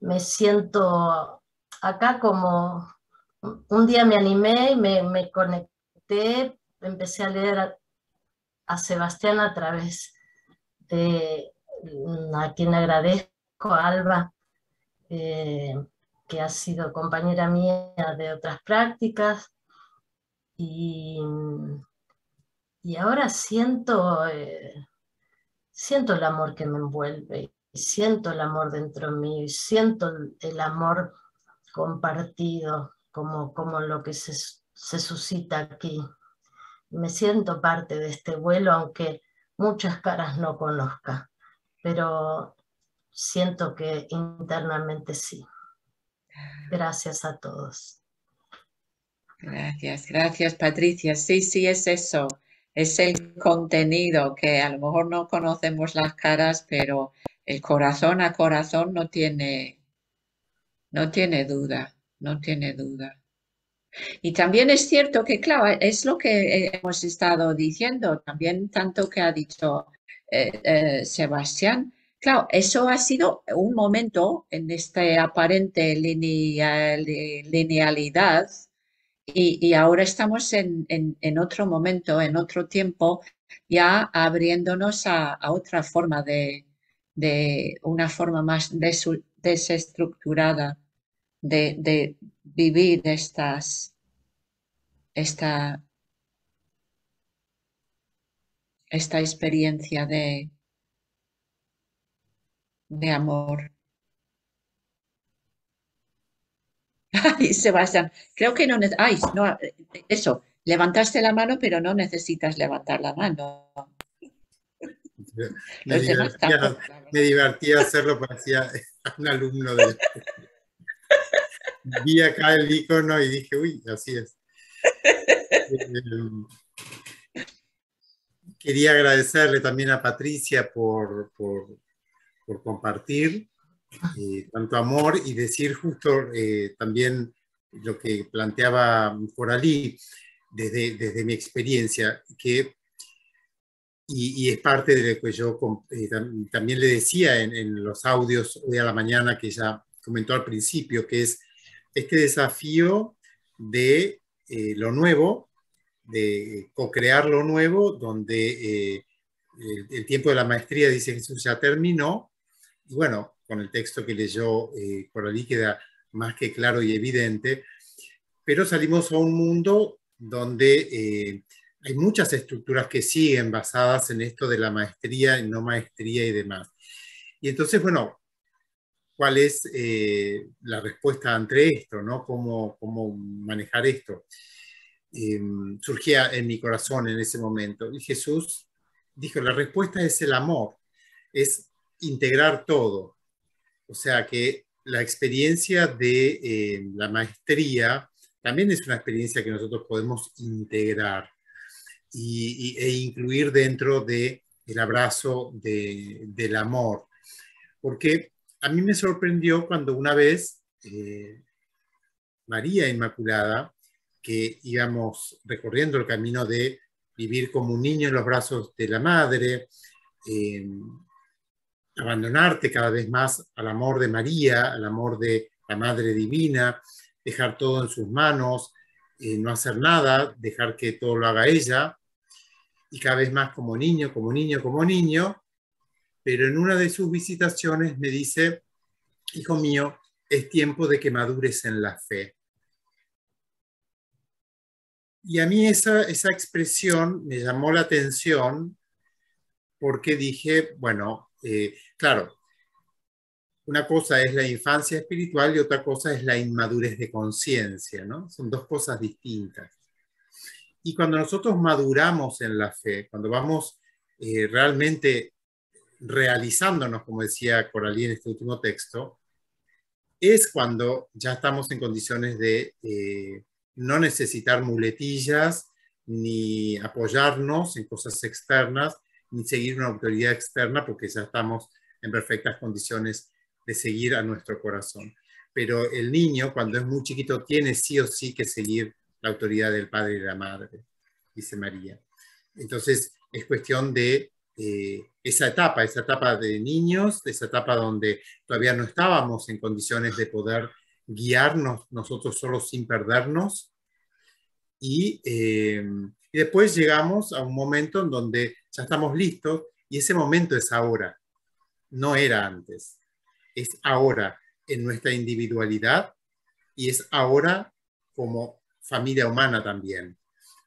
me siento acá como... Un día me animé y me conecté, empecé a leer a Sebastián a través de... a quien agradezco, Alba, que ha sido compañera mía de otras prácticas, y ahora siento el amor que me envuelve, y siento el amor dentro mío, y siento el amor compartido, como lo que se suscita aquí. Me siento parte de este vuelo, aunque muchas caras no conozca, pero siento que internamente sí. Gracias a todos. Gracias, gracias Patricia. Sí, sí, es eso. Es el contenido que a lo mejor no conocemos las caras, pero el corazón a corazón no tiene duda, no tiene duda. Y también es cierto que, claro, es lo que hemos estado diciendo, también tanto que ha dicho Sebastián. Claro, eso ha sido un momento en esta aparente linealidad y ahora estamos en otro momento, en otro tiempo, ya abriéndonos a otra forma de una forma más desestructurada de vivir esta experiencia de amor. Ay, Sebastián, creo que no... Ay, no, eso, Levantaste la mano, pero no necesitas levantar la mano. Me divertía hacerlo, parecía un alumno de... Vi acá el icono y dije, uy, así es. Quería agradecerle también a Patricia por compartir tanto amor y decir justo también lo que planteaba Coralí desde mi experiencia, que, y es parte de lo que yo también le decía en los audios hoy a la mañana que ella comentó al principio, que es este desafío de lo nuevo, de co-crear lo nuevo, donde el tiempo de la maestría, dice Jesús, ya terminó. Y bueno, con el texto que leyó Coralí queda más que claro y evidente, pero salimos a un mundo donde hay muchas estructuras que siguen basadas en esto de la maestría, no maestría y demás. Y entonces, bueno, ¿cuál es la respuesta ante esto, ¿no? ¿Cómo manejar esto? Surgía en mi corazón en ese momento. Y Jesús dijo, la respuesta es el amor, es integrar todo. O sea que la experiencia de la maestría también es una experiencia que nosotros podemos integrar e incluir dentro del abrazo del amor. Porque a mí me sorprendió cuando una vez María Inmaculada, que íbamos recorriendo el camino de vivir como un niño en los brazos de la madre, abandonarte cada vez más al amor de María, al amor de la Madre Divina, dejar todo en sus manos, no hacer nada, dejar que todo lo haga ella, y cada vez más como niño, como niño, como niño. Pero en una de sus visitaciones me dice, hijo mío, es tiempo de que madures en la fe. Y a mí esa expresión me llamó la atención porque dije, bueno, claro, una cosa es la infancia espiritual y otra cosa es la inmadurez de conciencia, ¿no? Son dos cosas distintas. Y cuando nosotros maduramos en la fe, cuando vamos realmente realizándonos, como decía Coralí en este último texto, es cuando ya estamos en condiciones de no necesitar muletillas, ni apoyarnos en cosas externas, ni seguir una autoridad externa, porque ya estamos en perfectas condiciones de seguir a nuestro corazón. Pero el niño, cuando es muy chiquito, tiene sí o sí que seguir la autoridad del padre y de la madre, dice María. Entonces, es cuestión de esa etapa de niños, esa etapa donde todavía no estábamos en condiciones de poder guiarnos nosotros solos sin perdernos. Y después llegamos a un momento en donde ya estamos listos y ese momento es ahora, no era antes. Es ahora en nuestra individualidad y es ahora como familia humana también.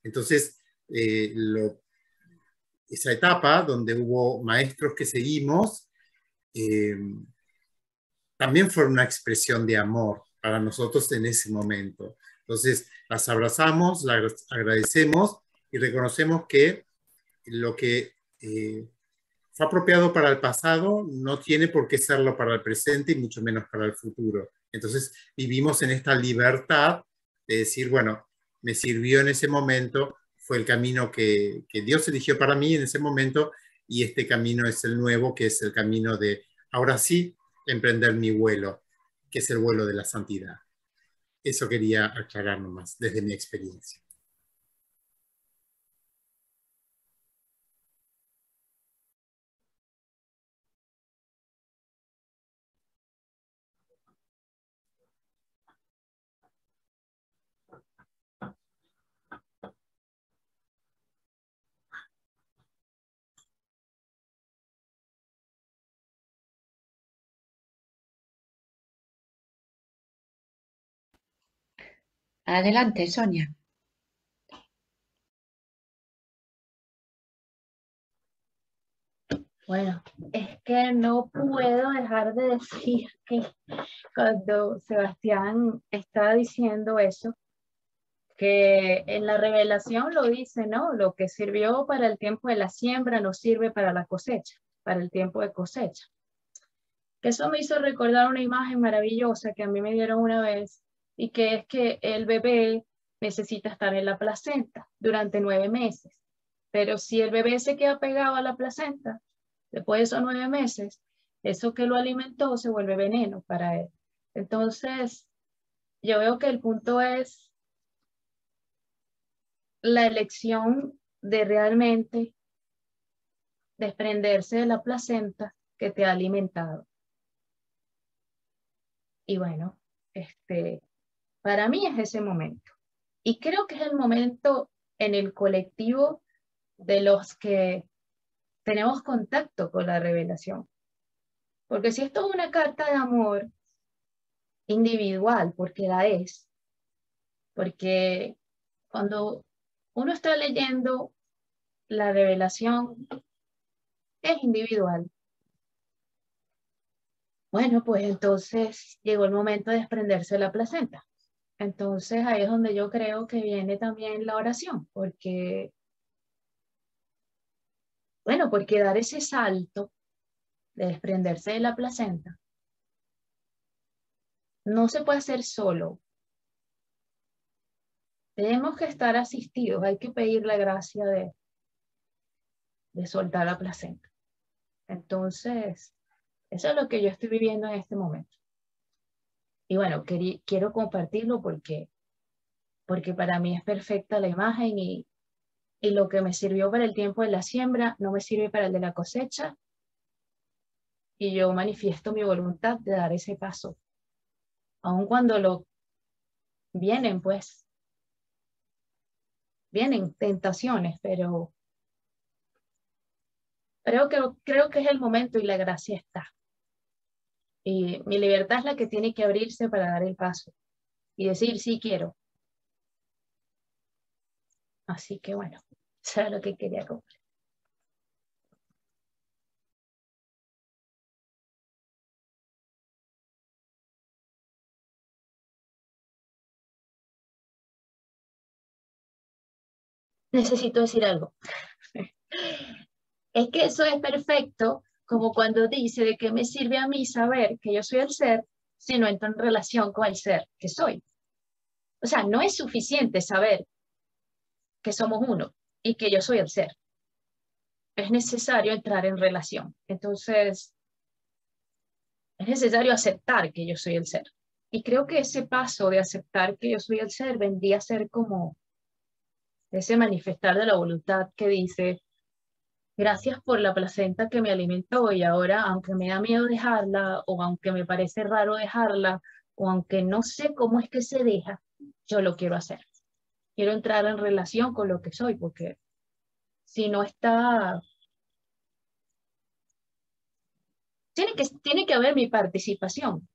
Entonces, esa etapa donde hubo maestros que seguimos, también fue una expresión de amor para nosotros en ese momento. Entonces, las abrazamos, las agradecemos y reconocemos que lo que fue apropiado para el pasado no tiene por qué serlo para el presente y mucho menos para el futuro. Entonces, vivimos en esta libertad de decir, bueno, me sirvió en ese momento, fue el camino que Dios eligió para mí en ese momento y este camino es el nuevo, que es el camino de, ahora sí, emprender mi vuelo, que es el vuelo de la santidad. Eso quería aclarar nomás desde mi experiencia. Adelante, Sonia. Bueno, es que no puedo dejar de decir que cuando Sebastián estaba diciendo eso, que en la revelación lo dice, ¿no? Lo que sirvió para el tiempo de la siembra no sirve para la cosecha, para el tiempo de cosecha. Que eso me hizo recordar una imagen maravillosa que a mí me dieron una vez, y que es que el bebé necesita estar en la placenta durante 9 meses. Pero si el bebé se queda pegado a la placenta, después de esos 9 meses, eso que lo alimentó se vuelve veneno para él. Entonces, yo veo que el punto es la elección de realmente desprenderse de la placenta que te ha alimentado. Y bueno, para mí es ese momento. Y creo que es el momento en el colectivo de los que tenemos contacto con la revelación. Porque si esto es una carta de amor individual, porque la es, porque cuando uno está leyendo la revelación es individual. Bueno, pues entonces llegó el momento de desprenderse de la placenta. Entonces ahí es donde yo creo que viene también la oración, porque, bueno, porque dar ese salto de desprenderse de la placenta no se puede hacer solo. Tenemos que estar asistidos, hay que pedir la gracia de soltar la placenta. Entonces, eso es lo que yo estoy viviendo en este momento. Y bueno, quiero compartirlo porque para mí es perfecta la imagen, y lo que me sirvió para el tiempo de la siembra no me sirve para el de la cosecha. Y yo manifiesto mi voluntad de dar ese paso. Aun cuando vienen tentaciones, pero creo que es el momento y la gracia está. Y mi libertad es la que tiene que abrirse para dar el paso y decir sí quiero. Así que bueno, eso es lo que quería compartir. Necesito decir algo. Es que eso es perfecto, como cuando dice de qué me sirve a mí saber que yo soy el ser, si no entro en relación con el ser que soy. O sea, no es suficiente saber que somos uno y que yo soy el ser. Es necesario entrar en relación. Entonces, es necesario aceptar que yo soy el ser. Y creo que ese paso de aceptar que yo soy el ser vendría a ser como ese manifestar de la voluntad que dice, gracias por la placenta que me alimentó, y ahora, aunque me da miedo dejarla, o aunque me parece raro dejarla, o aunque no sé cómo es que se deja, yo lo quiero hacer. Quiero entrar en relación con lo que soy, porque si no está... Tiene que haber mi participación.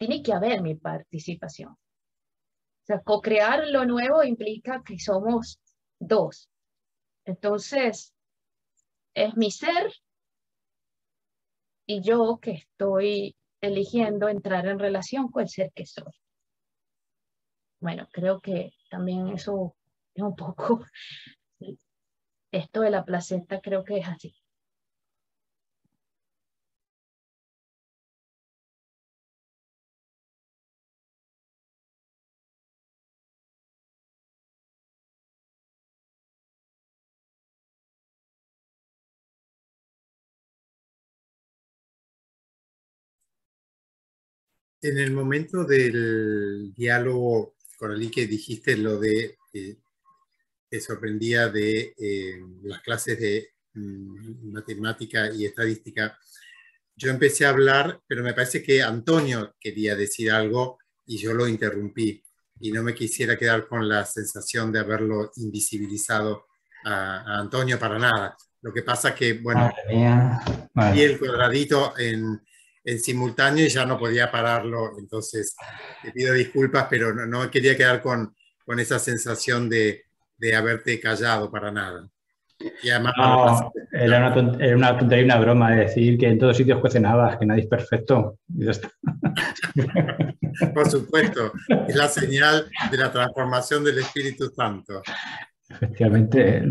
Tiene que haber mi participación. O sea, co-crear lo nuevo implica que somos dos. Entonces, es mi ser y yo que estoy eligiendo entrar en relación con el ser que soy. Bueno, creo que también eso es un poco, esto de la placenta creo que es así. En el momento del diálogo, Coralí, que dijiste lo de te sorprendía de las clases de matemática y estadística, yo empecé a hablar, pero me parece que Antonio quería decir algo y yo lo interrumpí, y no me quisiera quedar con la sensación de haberlo invisibilizado a Antonio para nada. Lo que pasa que, bueno, vi el cuadradito en simultáneo y ya no podía pararlo, entonces te pido disculpas, pero no quería quedar con esa sensación de haberte callado para nada. Y además, no, era una tontería, una broma de decir que en todos sitios cuecen habas, que nadie es perfecto. Y ya está. Por supuesto, es la señal de la transformación del Espíritu Santo. Efectivamente,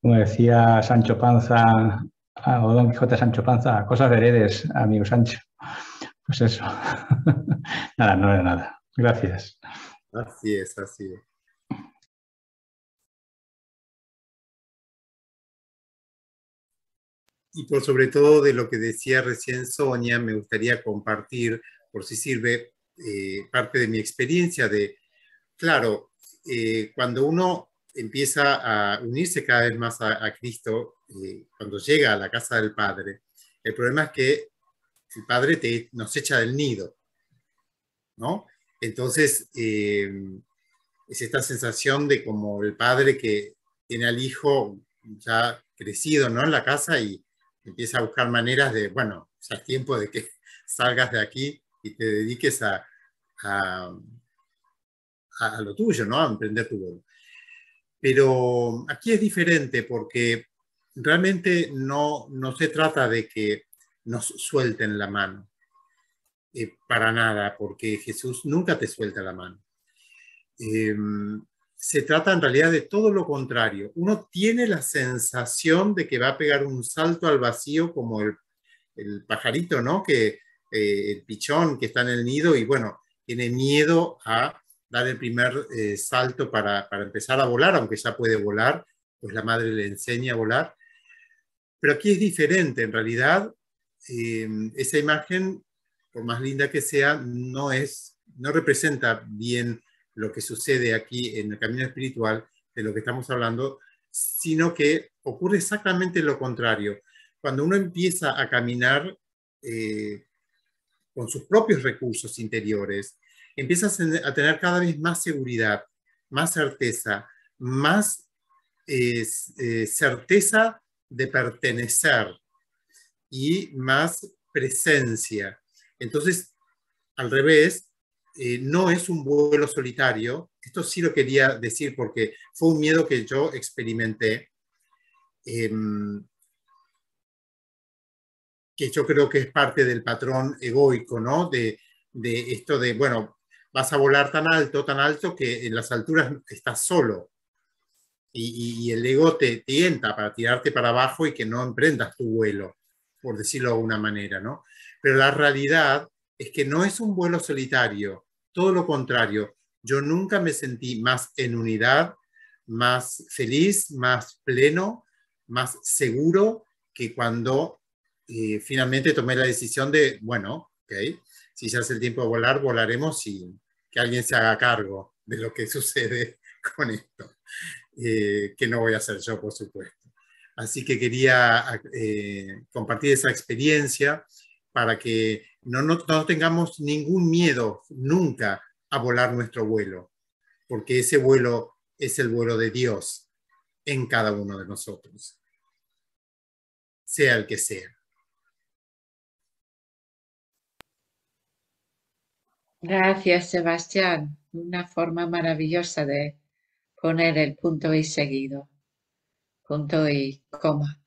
como decía Sancho Panza, o Don Quijote Sancho Panza, cosas veredes, amigo Sancho. Pues eso. Nada, no era nada. Gracias. Así es, así es. Y por sobre todo de lo que decía recién Sonia, me gustaría compartir, por si sirve, parte de mi experiencia de, claro, cuando uno empieza a unirse cada vez más a Cristo, cuando llega a la casa del Padre, el problema es que el Padre nos echa del nido, ¿no? Entonces, es esta sensación de como el Padre que tiene al hijo ya crecido, ¿no?, en la casa y empieza a buscar maneras de, bueno, ya es tiempo de que salgas de aquí y te dediques a lo tuyo, ¿no?, a emprender tu vuelo. Pero aquí es diferente porque realmente no se trata de que nos suelten la mano, para nada, porque Jesús nunca te suelta la mano. Se trata en realidad de todo lo contrario. Uno tiene la sensación de que va a pegar un salto al vacío como el pajarito, ¿no? Que, el pichón que está en el nido y bueno, tiene miedo a dar el primer salto para empezar a volar, aunque ya puede volar, pues la madre le enseña a volar. Pero aquí es diferente, en realidad esa imagen, por más linda que sea, no representa bien lo que sucede aquí en el camino espiritual, de lo que estamos hablando, sino que ocurre exactamente lo contrario. Cuando uno empieza a caminar con sus propios recursos interiores, empieza a tener cada vez más seguridad, más certeza, más certeza de pertenecer y más presencia. Entonces, al revés, no es un vuelo solitario. Esto sí lo quería decir porque fue un miedo que yo experimenté, que yo creo que es parte del patrón egoico, ¿no? De esto de, bueno, vas a volar tan alto que en las alturas estás solo. Y el ego te tienta para tirarte para abajo y que no emprendas tu vuelo, por decirlo de alguna manera, ¿no? Pero la realidad es que no es un vuelo solitario, todo lo contrario. Yo nunca me sentí más en unidad, más feliz, más pleno, más seguro que cuando finalmente tomé la decisión de, bueno, ok, si ya es el tiempo de volar, volaremos y que alguien se haga cargo de lo que sucede con esto, que no voy a hacer yo, por supuesto. Así que quería compartir esa experiencia para que no tengamos ningún miedo nunca a volar nuestro vuelo, porque ese vuelo es el vuelo de Dios en cada uno de nosotros, sea el que sea. Gracias, Sebastián. Una forma maravillosa de poner el punto y seguido. Punto y coma.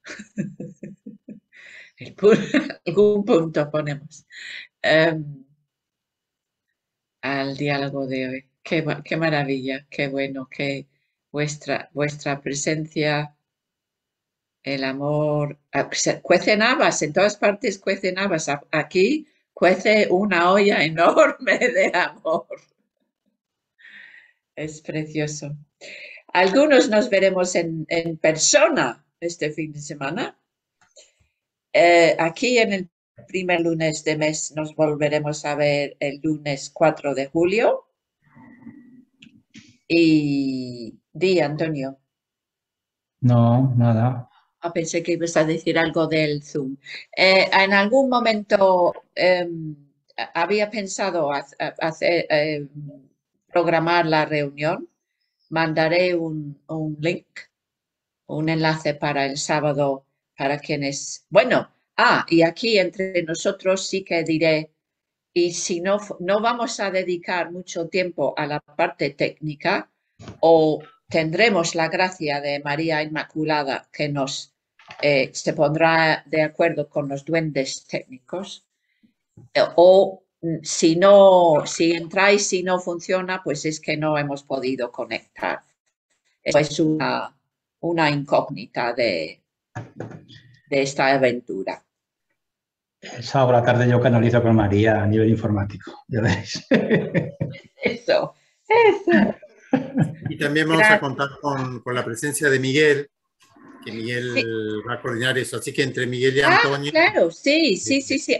Algún punto ponemos al diálogo de hoy. Qué maravilla, qué bueno que vuestra presencia, el amor, cuecen habas, en todas partes cuecen habas. Aquí cuece una olla enorme de amor. Es precioso. Algunos nos veremos en persona este fin de semana. Aquí en el primer lunes de mes nos volveremos a ver el lunes 4 de julio. Y di, Antonio. No, nada. Pensé que ibas a decir algo del Zoom. En algún momento había pensado programar la reunión. Mandaré un link, un enlace para el sábado. Para quienes, bueno, y aquí entre nosotros sí que diré, y si no vamos a dedicar mucho tiempo a la parte técnica o tendremos la gracia de María Inmaculada, que nos se pondrá de acuerdo con los duendes técnicos. O si entráis y no funciona, pues es que no hemos podido conectar. Eso es una incógnita de esta aventura. Esa obra tarde yo canalizo con María a nivel informático, ya veis. Eso, eso. Y también vamos a contar con la presencia de Miguel, que Miguel va a coordinar eso. Así que entre Miguel y Antonio... claro, sí.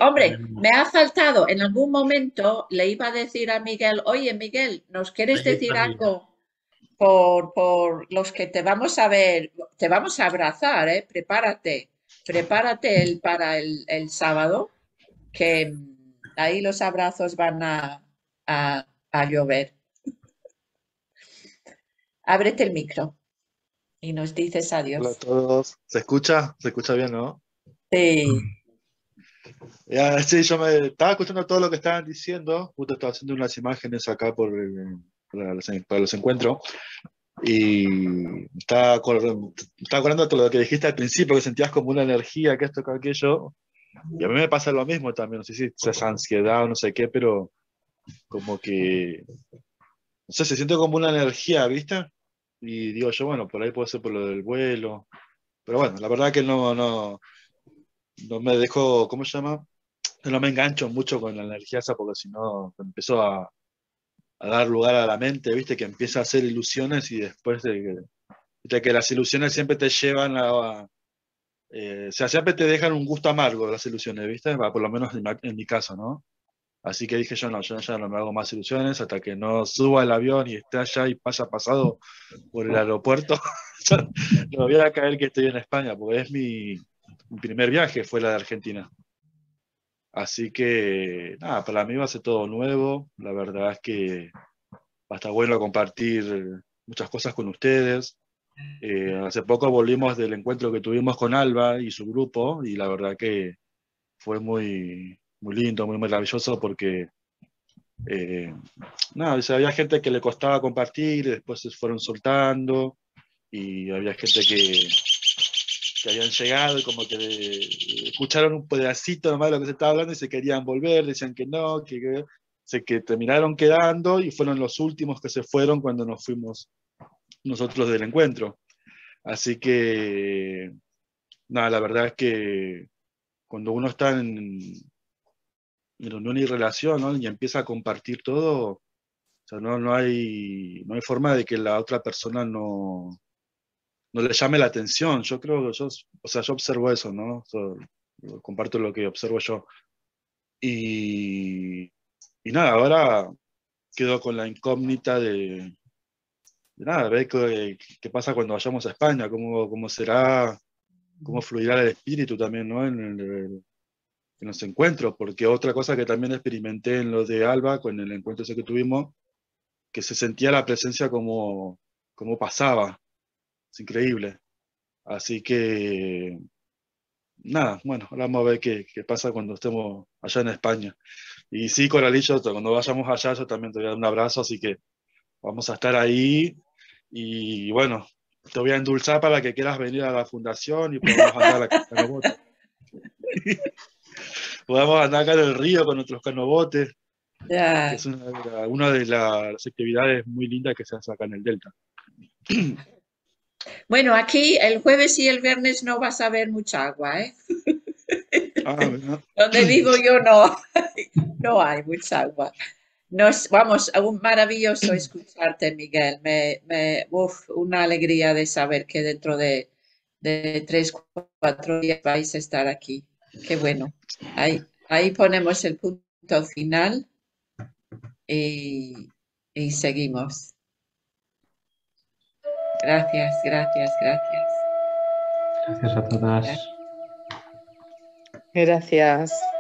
Hombre, me ha faltado. En algún momento le iba a decir a Miguel, oye, Miguel, ¿nos quieres decir algo por los que te vamos a ver? Te vamos a abrazar, ¿eh? Prepárate. Prepárate para el sábado, que ahí los abrazos van a llover. Ábrete el micro y nos dices adiós. Hola a todos. ¿Se escucha? ¿Se escucha bien, no? Sí. Ya, sí, yo me estaba escuchando todo lo que estaban diciendo. Justo estaba haciendo unas imágenes acá para los encuentros. Y estaba acordando todo lo que dijiste al principio, que sentías como una energía, que esto, que aquello. Y a mí me pasa lo mismo también, no sé si es ansiedad o no sé qué, pero como que, no sé, se siente como una energía, ¿viste? Y digo yo, bueno, por ahí puede ser por lo del vuelo. Pero bueno, la verdad que no me dejo, ¿cómo se llama? No me engancho mucho con la energía esa, porque si no empezó a dar lugar a la mente, ¿viste? Que empieza a hacer ilusiones y después de que las ilusiones siempre te llevan o sea, siempre te dejan un gusto amargo las ilusiones, ¿viste? Por lo menos en mi caso, ¿no? Así que dije yo ya no me hago más ilusiones hasta que no suba el avión y esté allá y haya pasado por el aeropuerto. No voy a caer que estoy en España, porque es mi primer viaje, fue la de Argentina. Así que, nada, para mí va a ser todo nuevo. La verdad es que va a estar bueno compartir muchas cosas con ustedes. Hace poco volvimos del encuentro que tuvimos con Alba y su grupo, y la verdad que fue muy, muy lindo, muy maravilloso, porque nada, o sea, había gente que le costaba compartir, y después se fueron soltando, y había gente que habían llegado y como que escucharon un pedacito nomás de lo que se estaba hablando y se querían volver, decían que no, que terminaron quedando y fueron los últimos que se fueron cuando nos fuimos nosotros del encuentro. Así que, nada, la verdad es que cuando uno está en unión y relación, ¿no? Y empieza a compartir todo, o sea, no hay forma de que la otra persona no le llame la atención. Yo creo que yo observo eso, ¿no? Comparto lo que observo yo. Y nada, ahora quedo con la incógnita de nada, ver qué pasa cuando vayamos a España, cómo será, cómo fluirá el espíritu también, ¿no? En los encuentros, porque otra cosa que también experimenté en lo de Alba, con el encuentro ese que tuvimos, que se sentía la presencia como pasaba. Es increíble. Así que, nada, bueno, ahora vamos a ver qué pasa cuando estemos allá en España. Y sí, Coralillo, cuando vayamos allá yo también te voy a dar un abrazo, así que vamos a estar ahí. Y bueno, te voy a endulzar para que quieras venir a la fundación y podamos andar acá en canobote. Podamos andar acá en el río con nuestros canobotes. Yeah. Es una de las actividades muy lindas que se hace acá en el Delta. Bueno, aquí el jueves y el viernes no vas a ver mucha agua, ¿eh? ¿No? Donde vivo yo no hay mucha agua. Vamos, un maravilloso escucharte, Miguel. Una alegría de saber que dentro de 3 o 4 días vais a estar aquí. Qué bueno. Ahí ponemos el punto final y seguimos. Gracias, gracias, gracias. Gracias a todas. Gracias.